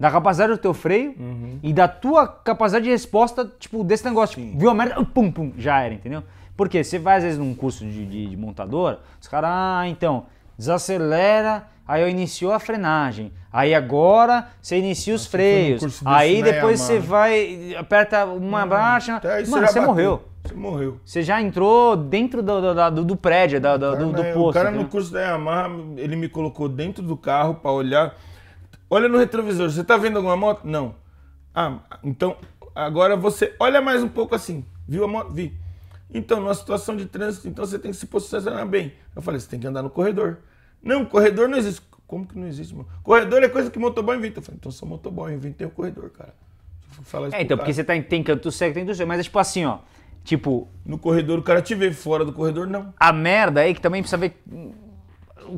da capacidade do teu freio uhum. e da tua capacidade de resposta, tipo, desse negócio. Tipo, viu a merda? Pum, pum. Já era, entendeu? Porque você vai, às vezes, num curso de, de, de montador, os caras, ah, então, desacelera, aí eu inicio a frenagem, aí agora você inicia os Nossa, freios, aí depois você vai, aperta uma hum, marcha, mano, você morreu. Você morreu. Você já entrou dentro do, do, do, do prédio, do, do, do, do posto. O cara no curso da Yamaha, ele me colocou dentro do carro pra olhar. Olha no retrovisor, você tá vendo alguma moto? Não. Ah, então agora você olha mais um pouco assim. Viu a moto? Vi. Então, numa situação de trânsito, então você tem que se posicionar bem. Eu falei, você tem que andar no corredor. Não, corredor não existe. Como que não existe, mano? Corredor é coisa que motoboy inventa. Eu falei, então sou motoboy, eu inventei o corredor, cara. Falar isso é, então, porque você tá em, tem canto cego, tem canto cego. Mas é tipo assim, ó. Tipo... No corredor o cara te vê, fora do corredor não. A merda aí que também precisa ver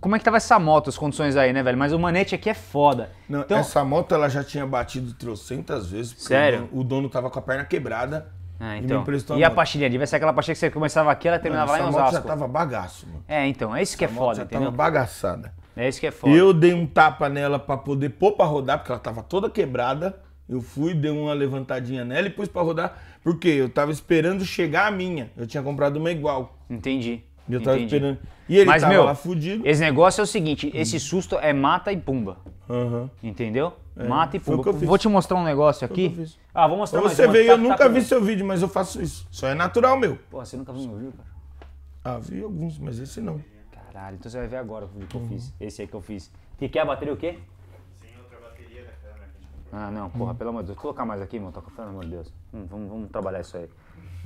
como é que tava essa moto, as condições aí, né, velho? Mas o manete aqui é foda. Não, então... Essa moto ela já tinha batido trezentas vezes. Porque sério? O dono tava com a perna quebrada ah, então. e me emprestou a E moto. A pastilha? Devia ser aquela pastilha que você começava aqui, ela terminava não, lá em Osasco. Essa moto já tava bagaço, mano. É, então, é isso que essa é foda, já entendeu? Tava bagaçada. É isso que é foda. Eu dei um tapa nela pra poder pôr pra rodar, porque ela tava toda quebrada. Eu fui, dei uma levantadinha nela e pus pra rodar, porque eu tava esperando chegar a minha. Eu tinha comprado uma igual. Entendi. Eu tava entendi. esperando. E ele Mas, tava meu, lá fudido. Esse negócio é o seguinte, esse susto é mata e pumba. Uhum. Entendeu? É, mata e pumba. Vou te mostrar um negócio aqui. Que eu fiz. Ah, vou mostrar pra mais você ver, eu tá, nunca tá vi seu vídeo, mas eu faço isso. Só é natural, meu. Pô, você nunca viu meu vídeo, cara? Ah, vi alguns, mas esse não. Caralho, então você vai ver agora o vídeo que uhum. eu fiz. Esse aí que eu fiz. Que quer bater o quê? Ah, não, porra, hum. pelo amor de Deus. Vou colocar mais aqui, Motoka, pelo amor de Deus. Hum, vamos, vamos trabalhar isso aí.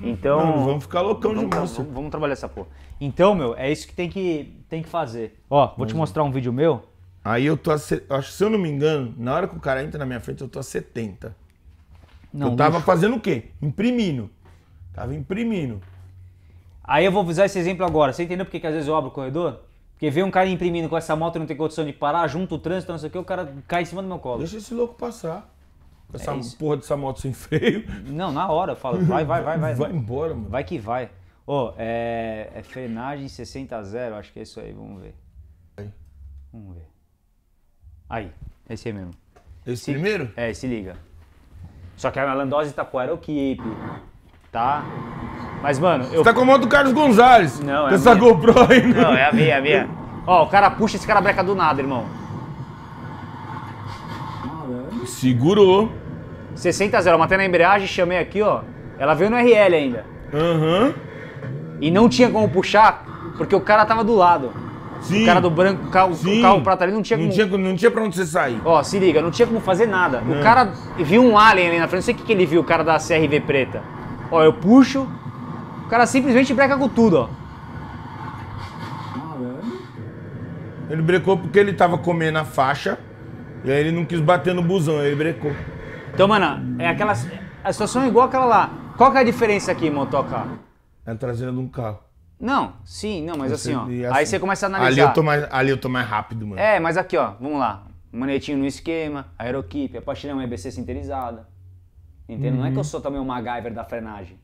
Então... Não, vamos ficar loucão de moço. Vamos, vamos trabalhar essa porra. Então, meu, é isso que tem que, tem que fazer. Ó, vou hum. te mostrar um vídeo meu. Aí eu tô a... Se eu não me engano, na hora que o cara entra na minha frente, eu tô a setenta. Não, eu tava luxo. fazendo o quê? Imprimindo. Tava imprimindo. Aí eu vou usar esse exemplo agora. Você entendeu por que às vezes eu abro o corredor? Porque vê um cara imprimindo com essa moto e não tem condição de parar, junto o trânsito, não sei o que, o cara cai em cima do meu colo. Deixa esse louco passar. Com essa é porra dessa moto sem freio. Não, na hora eu falo, vai, vai, vai, vai. Vai embora, mano. Vai que vai. Ó, oh, é, é frenagem sessenta a zero, acho que é isso aí, vamos ver. Aí. Vamos ver. Aí, esse aí mesmo. Esse se, primeiro? É, se liga. Só que a landose tá com aeroquip, tá? Mas, mano, eu... Você tá com a moto do Carlos Gonzalez. Não, é essa GoPro aí, né? Não, é a minha, é a minha. Ó, o cara puxa, esse cara breca do nada, irmão. Segurou. sessenta a zero, matei na embreagem, chamei aqui, ó. Ela veio no R L ainda. Aham. Uhum. E não tinha como puxar, porque o cara tava do lado. Sim. O cara do branco, o carro, o carro prata ali, não tinha como... Não tinha, não tinha pra onde você sair. Ó, se liga, não tinha como fazer nada. Não. O cara viu um alien ali na frente, não sei o que que ele viu, o cara da C R V preta. Ó, eu puxo... O cara simplesmente breca com tudo, ó. Ele brecou porque ele tava comendo a faixa e aí ele não quis bater no busão, aí ele brecou. Então, mano, é aquela... a situação é igual aquela lá. Qual que é a diferença aqui, motoca? É a traseira de um carro. Não, sim, não, mas assim, ó. Assim, aí você começa a analisar. Ali eu, tô mais, ali eu tô mais rápido, mano. É, mas aqui, ó, vamos lá. Manetinho no esquema, aeroquipe, a pastilha é uma E B C sinterizada. Entendeu? Uhum. Não é que eu sou também o MacGyver da frenagem.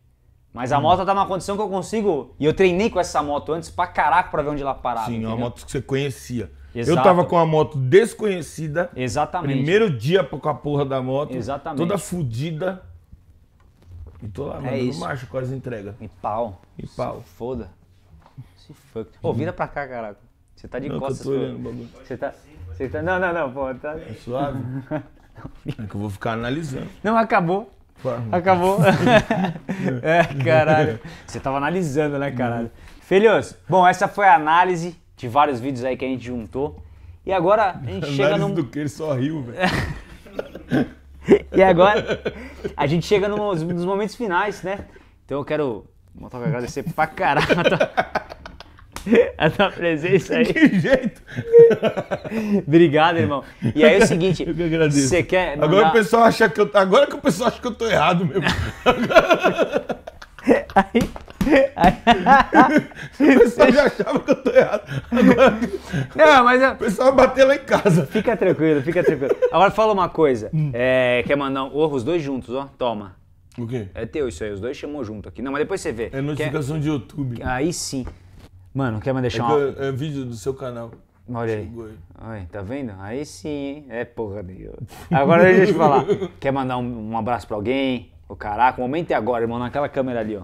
Mas a moto tá numa condição que eu consigo... E eu treinei com essa moto antes pra caraca pra ver onde ela parava. Sim, entendeu? Uma moto que você conhecia. Exato. Eu tava com uma moto desconhecida. Exatamente. Primeiro dia com a porra da moto. Exatamente. Toda fodida. E tô lá, mano, no macho, quase entrega. E pau. E pau. Se foda. Se fuck. Ô, oh, vira pra cá, caraca. Você tá de não, costas. Eu tô olhando, bagulho. Você tá... Você tá... Não, não, não, pô. Tá... É suave. É que eu vou ficar analisando. Não, acabou. Acabou. É, caralho. Você tava analisando, né, caralho? Filhos, bom, essa foi a análise de vários vídeos aí que a gente juntou. E agora a gente chega num... do que ele só riu, velho. E agora a gente chega nos, nos momentos finais, né? Então eu quero agradecer pra caralho a tua presença aí. Que jeito! Obrigado, irmão. E aí é o seguinte, eu que agradeço. Você quer mandar... Agora o pessoal acha que eu agora que o pessoal acha que eu tô errado mesmo. Aí... O pessoal já achava que eu tô errado. Agora... Não, mas eu... O pessoal vai bater lá em casa. Fica tranquilo, fica tranquilo. Agora fala uma coisa. Hum. É, quer mandar um... Os dois juntos, ó. Toma. O quê? É teu isso aí, os dois chamou junto aqui. Não, mas depois você vê. É notificação quer... de YouTube. Aí sim. Mano, quer me deixar uma... É, é vídeo do seu canal. Olha aí. Oi, tá vendo? Aí sim, hein? É porra de Deus. Agora deixa eu te falar. Quer mandar um, um abraço pra alguém? Ô, caraca, o momento é agora, irmão. Naquela câmera ali, ó.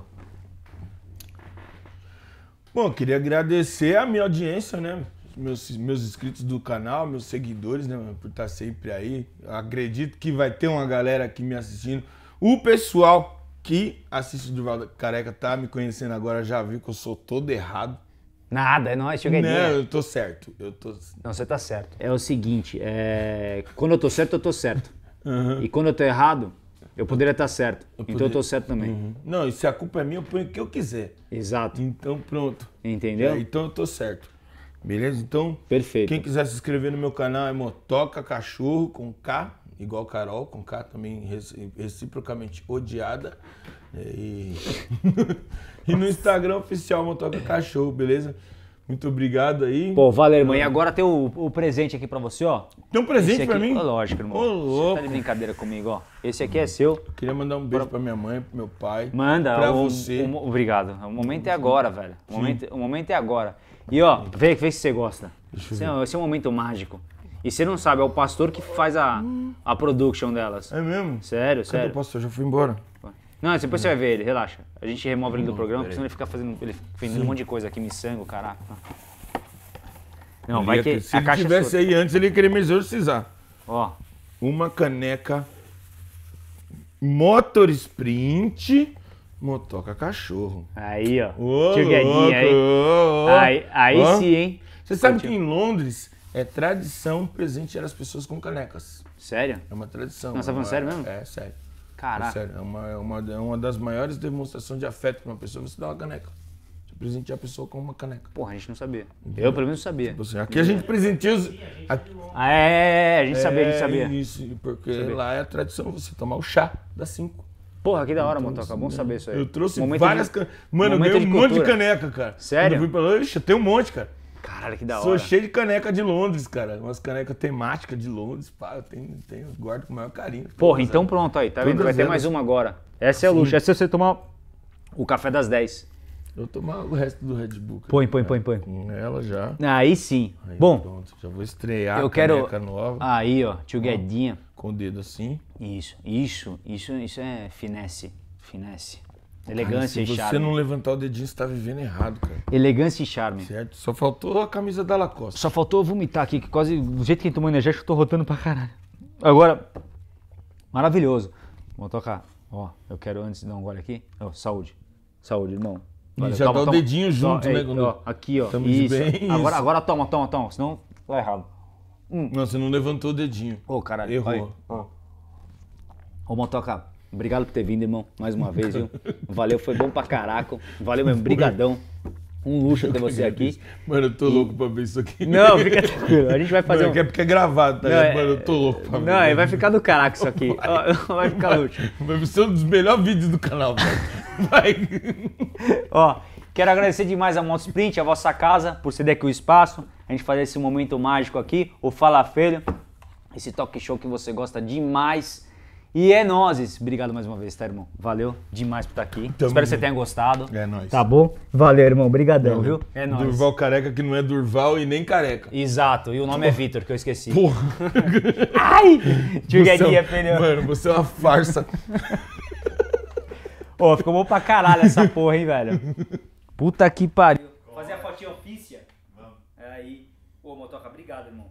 Bom, queria agradecer a minha audiência, né? Meus, meus inscritos do canal, meus seguidores, né? Por estar sempre aí. Acredito que vai ter uma galera aqui me assistindo. O pessoal que assiste o Durval Careca tá me conhecendo agora, já viu que eu sou todo errado. Nada, é nóis, cheguei. Não, eu tô certo. Eu tô... Não, você tá certo. É o seguinte, é... quando eu tô certo, eu tô certo. Uhum. E quando eu tô errado, eu poderia estar certo. Eu então poder... eu tô certo também. Uhum. Não, e se a culpa é minha, eu ponho o que eu quiser. Exato. Então pronto. Entendeu? É, então eu tô certo. Beleza? Então, perfeito. Quem quiser se inscrever no meu canal é Motoka Cachorro, com K, igual Carol, com K também reciprocamente odiada. E, e no Instagram oficial Motoka Cachorro, beleza? Muito obrigado aí. Pô, valeu, irmão. E agora tem o, o presente aqui pra você, ó. Tem um presente pra mim? Ó, lógico, irmão. Ô, louco. Você tá de brincadeira comigo, ó. Esse aqui é seu. Eu queria mandar um beijo pra, pra minha mãe, pro meu pai. Manda. Pra o, você. O, o, obrigado. O momento é agora, velho. O momento, o momento é agora. E, ó, vê, vê se você gosta. Esse é, esse é um momento mágico. E você não sabe, é o pastor que faz a, a production delas. É mesmo? Sério, sério. Cadê o pastor? Já fui embora. Não, depois você vai ver ele, relaxa. A gente remove ele do programa, porque senão ele fica fazendo, ele vendendo um monte de coisa aqui, miçango, caraca. Não, ele vai que se a caixa tivesse aí antes, ele queria me exorcizar. Ó. Uma caneca Motor Sprint Motoka Cachorro. Aí, ó. Oh, Tchuguinha aí. Oh, oh, aí, aí oh. Sim, hein? Você sabe Continua. que em Londres é tradição presentear as pessoas com canecas. Sério? É uma tradição. Não, você tá falando sério mesmo? É, sério. Caraca. É sério, é uma, é, uma, é uma das maiores demonstrações de afeto para uma pessoa, você dá uma caneca. Você presenteia a pessoa com uma caneca. Porra, a gente não sabia. Eu, pelo menos, sabia. Você, aqui a gente presenteia os... Aqui, ah, é, a gente sabia, é, a gente sabia. Isso, porque sabia. Lá é a tradição, você tomar o chá das cinco. Porra, que da hora, então, Motoka, bom saber isso aí. Eu trouxe momento várias canecas. Mano, eu ganhei um monte de caneca, cara. Sério? Eu fui pra lá, eu tenho um monte, cara. Caralho, que da hora. Sou cheio de caneca de Londres, cara. Umas canecas temáticas de Londres, pá, eu tenho, tenho, guardo com o maior carinho. Porra, então elas. Pronto aí, tá todas vendo? Vai ter elas. Mais uma agora. Essa é a luxo, essa é você tomar o café das dez. Eu tomar o resto do Red Bull. Põe, põe, põe, põe. Com ela já. Aí sim. Aí, bom. Pronto, já vou estrear eu a caneca quero... nova. Aí, ó, tchuguedinha. Com o dedo assim. Isso, isso, isso, isso é finesse, finesse. Elegância e charme. Se você não levantar o dedinho, você tá vivendo errado, cara. Elegância e charme. Certo. Só faltou a camisa da Lacoste. Só faltou eu vomitar aqui, que quase do jeito que ele tomou energético, eu tô rotando pra caralho. Agora, maravilhoso. Vou tocar. Ó, eu quero antes de dar um gole aqui. Ó, saúde. Saúde, irmão. Valeu, já toma, dá o toma. Dedinho junto, toma, né? Ei, ó, aqui, ó. Estamos isso. Bem, agora, isso. Agora toma, toma, toma. Senão vai errado. Hum. Não, você não levantou o dedinho. Ô, oh, caralho. Errou. Ó. Ô, Motoka. Obrigado por ter vindo, irmão, mais uma vez, viu? Valeu, foi bom pra caraca. Valeu mesmo, brigadão. Um luxo ter você aqui. Mano, eu tô louco pra ver isso aqui. Não, fica tranquilo. A gente vai fazer. Mano, um... é porque é gravado, tá? Não, é... Mano, eu tô louco pra ver. Não, ele vai ficar do caraca isso aqui. Vai, vai ficar luxo. Vai ser um dos melhores vídeos do canal, velho. Vai. Ó, quero agradecer demais a Motosprint, a vossa casa, por ceder aqui o espaço. A gente fazer esse momento mágico aqui, o Falafelho. Esse talk show que você gosta demais. E é nozes. Obrigado mais uma vez, tá, irmão? Valeu demais por estar aqui. Tamo. Espero que você tenha gostado. É nóis. Tá bom? Valeu, irmão. Obrigadão, viu? É nóis. Durval Careca, que não é Durval e nem Careca. Exato. E o nome Porra. é Vitor, que eu esqueci. Porra! Ai! Jugadinha, filho. Mano, você é uma farsa. Ô, oh, ficou bom pra caralho essa porra, hein, velho? Puta que pariu. Fazer a fotinha ofícia? Vamos. Aí. Ô, Motoka, obrigado, irmão.